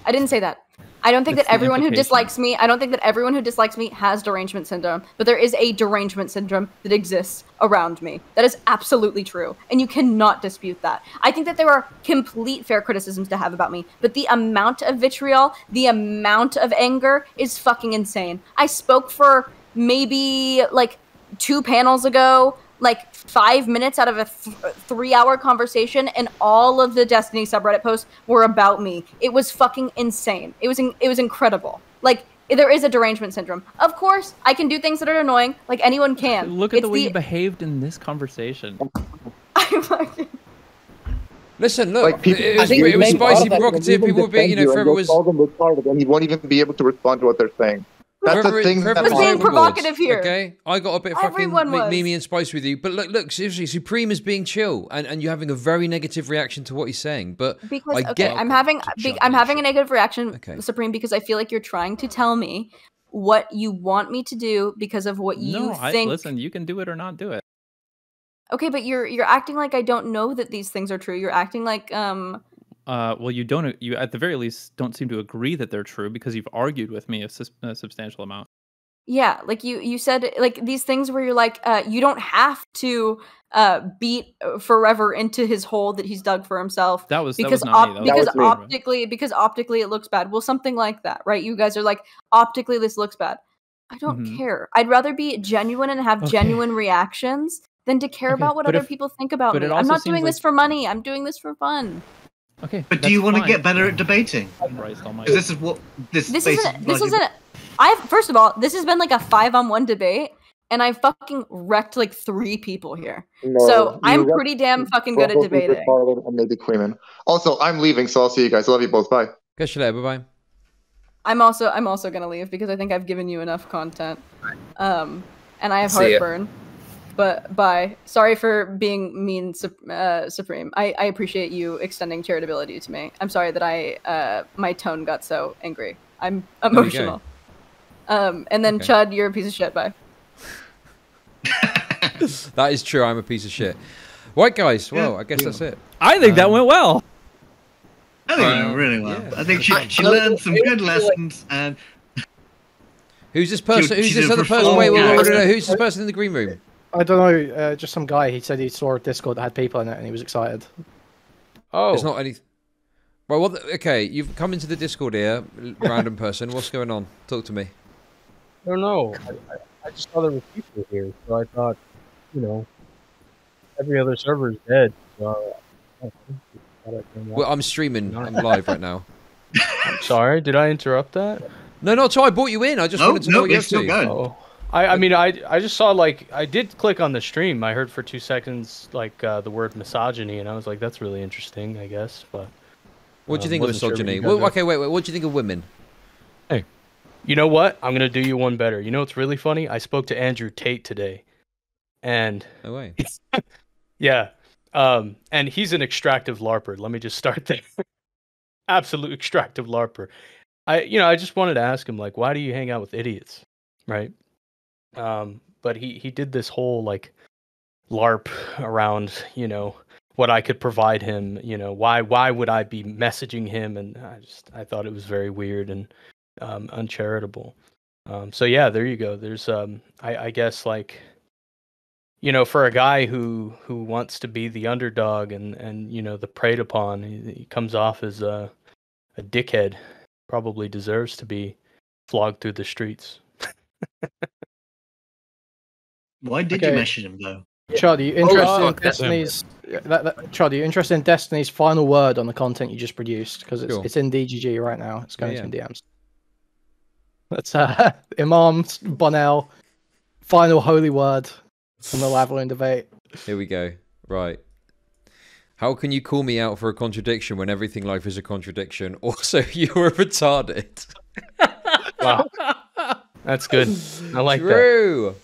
I didn't say that. I don't think that everyone who dislikes me. I don't think that everyone who dislikes me has derangement syndrome. But there is a derangement syndrome that exists around me. That is absolutely true, and you cannot dispute that. I think that there are complete fair criticisms to have about me, but the amount of vitriol, the amount of anger, is fucking insane. I spoke for maybe like two panels ago, like five minutes out of a th three-hour conversation, and all of the Destiny subreddit posts were about me. It was fucking insane. It was in it was incredible. Like, there is a derangement syndrome. Of course, I can do things that are annoying, like anyone can. Look at it's the way the you behaved in this conversation. I fucking... Listen, look, like, people, it was, it was spicy, provocative, people were being, you know, Forever was... And he won't even be able to respond to what they're saying. That's the thing. That was being provocative here. Okay, I got a bit fucking memey and spice with you, but look, look, seriously, Supreme is being chill, and and you're having a very negative reaction to what he's saying. But because I okay, I'm having be, I'm having a negative reaction, okay. Supreme, because I feel like you're trying to tell me what you want me to do because of what you no, think. I, listen, you can do it or not do it. Okay, but you're you're acting like I don't know that these things are true. You're acting like um. Uh, well, you don't. You at the very least don't seem to agree that they're true because you've argued with me a, su a substantial amount. Yeah, like you, you said, like these things where you're like, uh, you don't have to uh, beat Forever into his hole that he's dug for himself. That was because that was not me. That was because optically, because optically it looks bad. Well, something like that, right? You guys are like, optically this looks bad. I don't mm-hmm. care. I'd rather be genuine and have okay. genuine reactions than to care okay. about what but other if, people think about me. I'm not doing like... this for money. I'm doing this for fun. Okay, but do you want fine. to get better at debating? This is what this. This isn't. This isn't. I've first of all, this has been like a five-on-one debate, and I fucking wrecked like three people here. No, so I'm pretty damn fucking good at debating. Maybe Queeman. Also, I'm leaving, so I'll see you guys. Love you both. Bye. Catch you later. Bye bye. I'm also I'm also gonna leave because I think I've given you enough content, um, and I have see heartburn. Ya. But bye. Sorry for being mean, uh, Supreme. I, I appreciate you extending charitability to me. I'm sorry that I uh, my tone got so angry. I'm emotional. Um, and then okay. Chud, you're a piece of shit. Bye. That is true. I'm a piece of shit. Right, guys. Well, yeah. I guess yeah. that's it. I think um, that went well. I think it went really well. Yeah. I think she she learned some good lessons and. Who's this person? Who's this other person? Wait, wait, wait, wait, wait. Who's this person in the green room? I don't know, uh, just some guy, he said he saw a Discord that had people in it and he was excited. Oh. It's not any... Well, what the... okay, you've come into the Discord here, random person, what's going on? Talk to me. I don't know, I, I just saw there were people here, so I thought, you know, every other server is dead, so... I don't know. Well, I'm streaming, I'm live right now. I'm sorry, did I interrupt that? No, no, so I brought you in, I just nope, wanted to know what you're still going. Oh. I, I mean, I, I just saw, like, I did click on the stream. I heard for two seconds, like, uh, the word misogyny, and I was like, that's really interesting, I guess, but... What do you um, think of misogyny? Sure well, okay, wait, wait, what do you think of women? Hey, you know what? I'm gonna do you one better. You know what's really funny? I spoke to Andrew Tate today, and... No way. yeah, um, and he's an extractive LARPer. Let me just start there. Absolute extractive LARPer. I, you know, I just wanted to ask him, like, why do you hang out with idiots, right? Um, but he, he did this whole, like, LARP around, you know, what I could provide him, you know, why, why would I be messaging him? And I just, I thought it was very weird and, um, uncharitable. Um, so yeah, there you go. There's, um, I, I guess, like, you know, for a guy who, who wants to be the underdog and, and, you know, the preyed upon, he, he comes off as a, a dickhead, probably deserves to be flogged through the streets. Why did okay. you message him though? Chud, are you interested oh, in Destiny's? That, that, Chud, are you interested in Destiny's final word on the content you just produced? Because it's cool. it's in D G G right now. It's going yeah, to yeah. D Ms. That's uh, Imam Bonnell, final holy word from the Lavlune debate. Here we go. Right. How can you call me out for a contradiction when everything life is a contradiction? Also, you were retarded. Wow, that's good. I like True. that.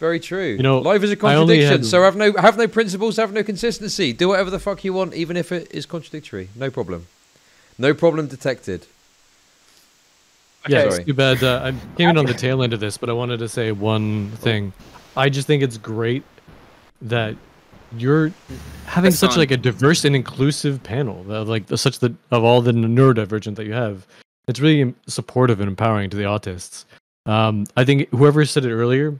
Very true. You know, life is a contradiction, had... so have no have no principles, have no consistency. Do whatever the fuck you want, even if it is contradictory. No problem. No problem detected. Yeah, it's too bad. Uh, I came in on the tail end of this, but I wanted to say one thing. I just think it's great that you're having That's such on. like a diverse and inclusive panel, like such that of all the neurodivergent that you have, it's really supportive and empowering to the autists. Um, I think whoever said it earlier,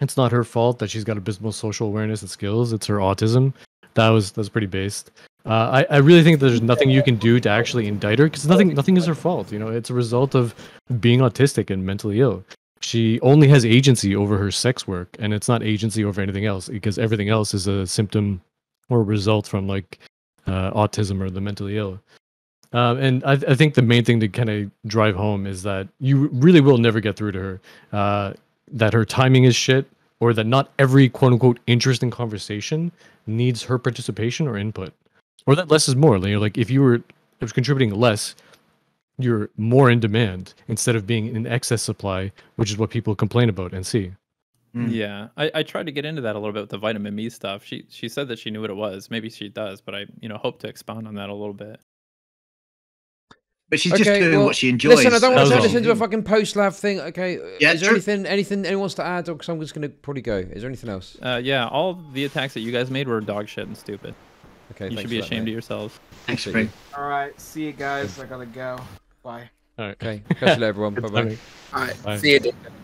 it's not her fault that she's got abysmal social awareness and skills. It's her autism. That was that's pretty based. Uh, I, I really think there's nothing you can do to actually indict her because nothing nothing is her fault. You know, it's a result of being autistic and mentally ill. She only has agency over her sex work, and it's not agency over anything else because everything else is a symptom or result from like uh, autism or the mentally ill. Um, and I, I think the main thing to kind of drive home is that you really will never get through to her, uh, that her timing is shit, or that not every quote-unquote interesting conversation needs her participation or input. Or that less is more. You know, like if you were contributing less, you're more in demand instead of being in excess supply, which is what people complain about and see. Mm. Yeah, I, I tried to get into that a little bit with the vitamin E stuff. She she said that she knew what it was. Maybe she does, but I you know hope to expound on that a little bit. But she's okay, just doing well, what she enjoys. Listen, I don't want to turn this into a fucking post-lab thing. Okay, yeah, is there true. anything anything anyone wants to add? Because I'm just going to probably go. Is there anything else? Uh, yeah, all the attacks that you guys made were dog shit and stupid. Okay, you should be ashamed that, of yourselves. Thanks, Frank. All right, see you guys. I gotta go. Bye. All right. Okay, catch you later, everyone. Bye-bye. All right, Bye. see you.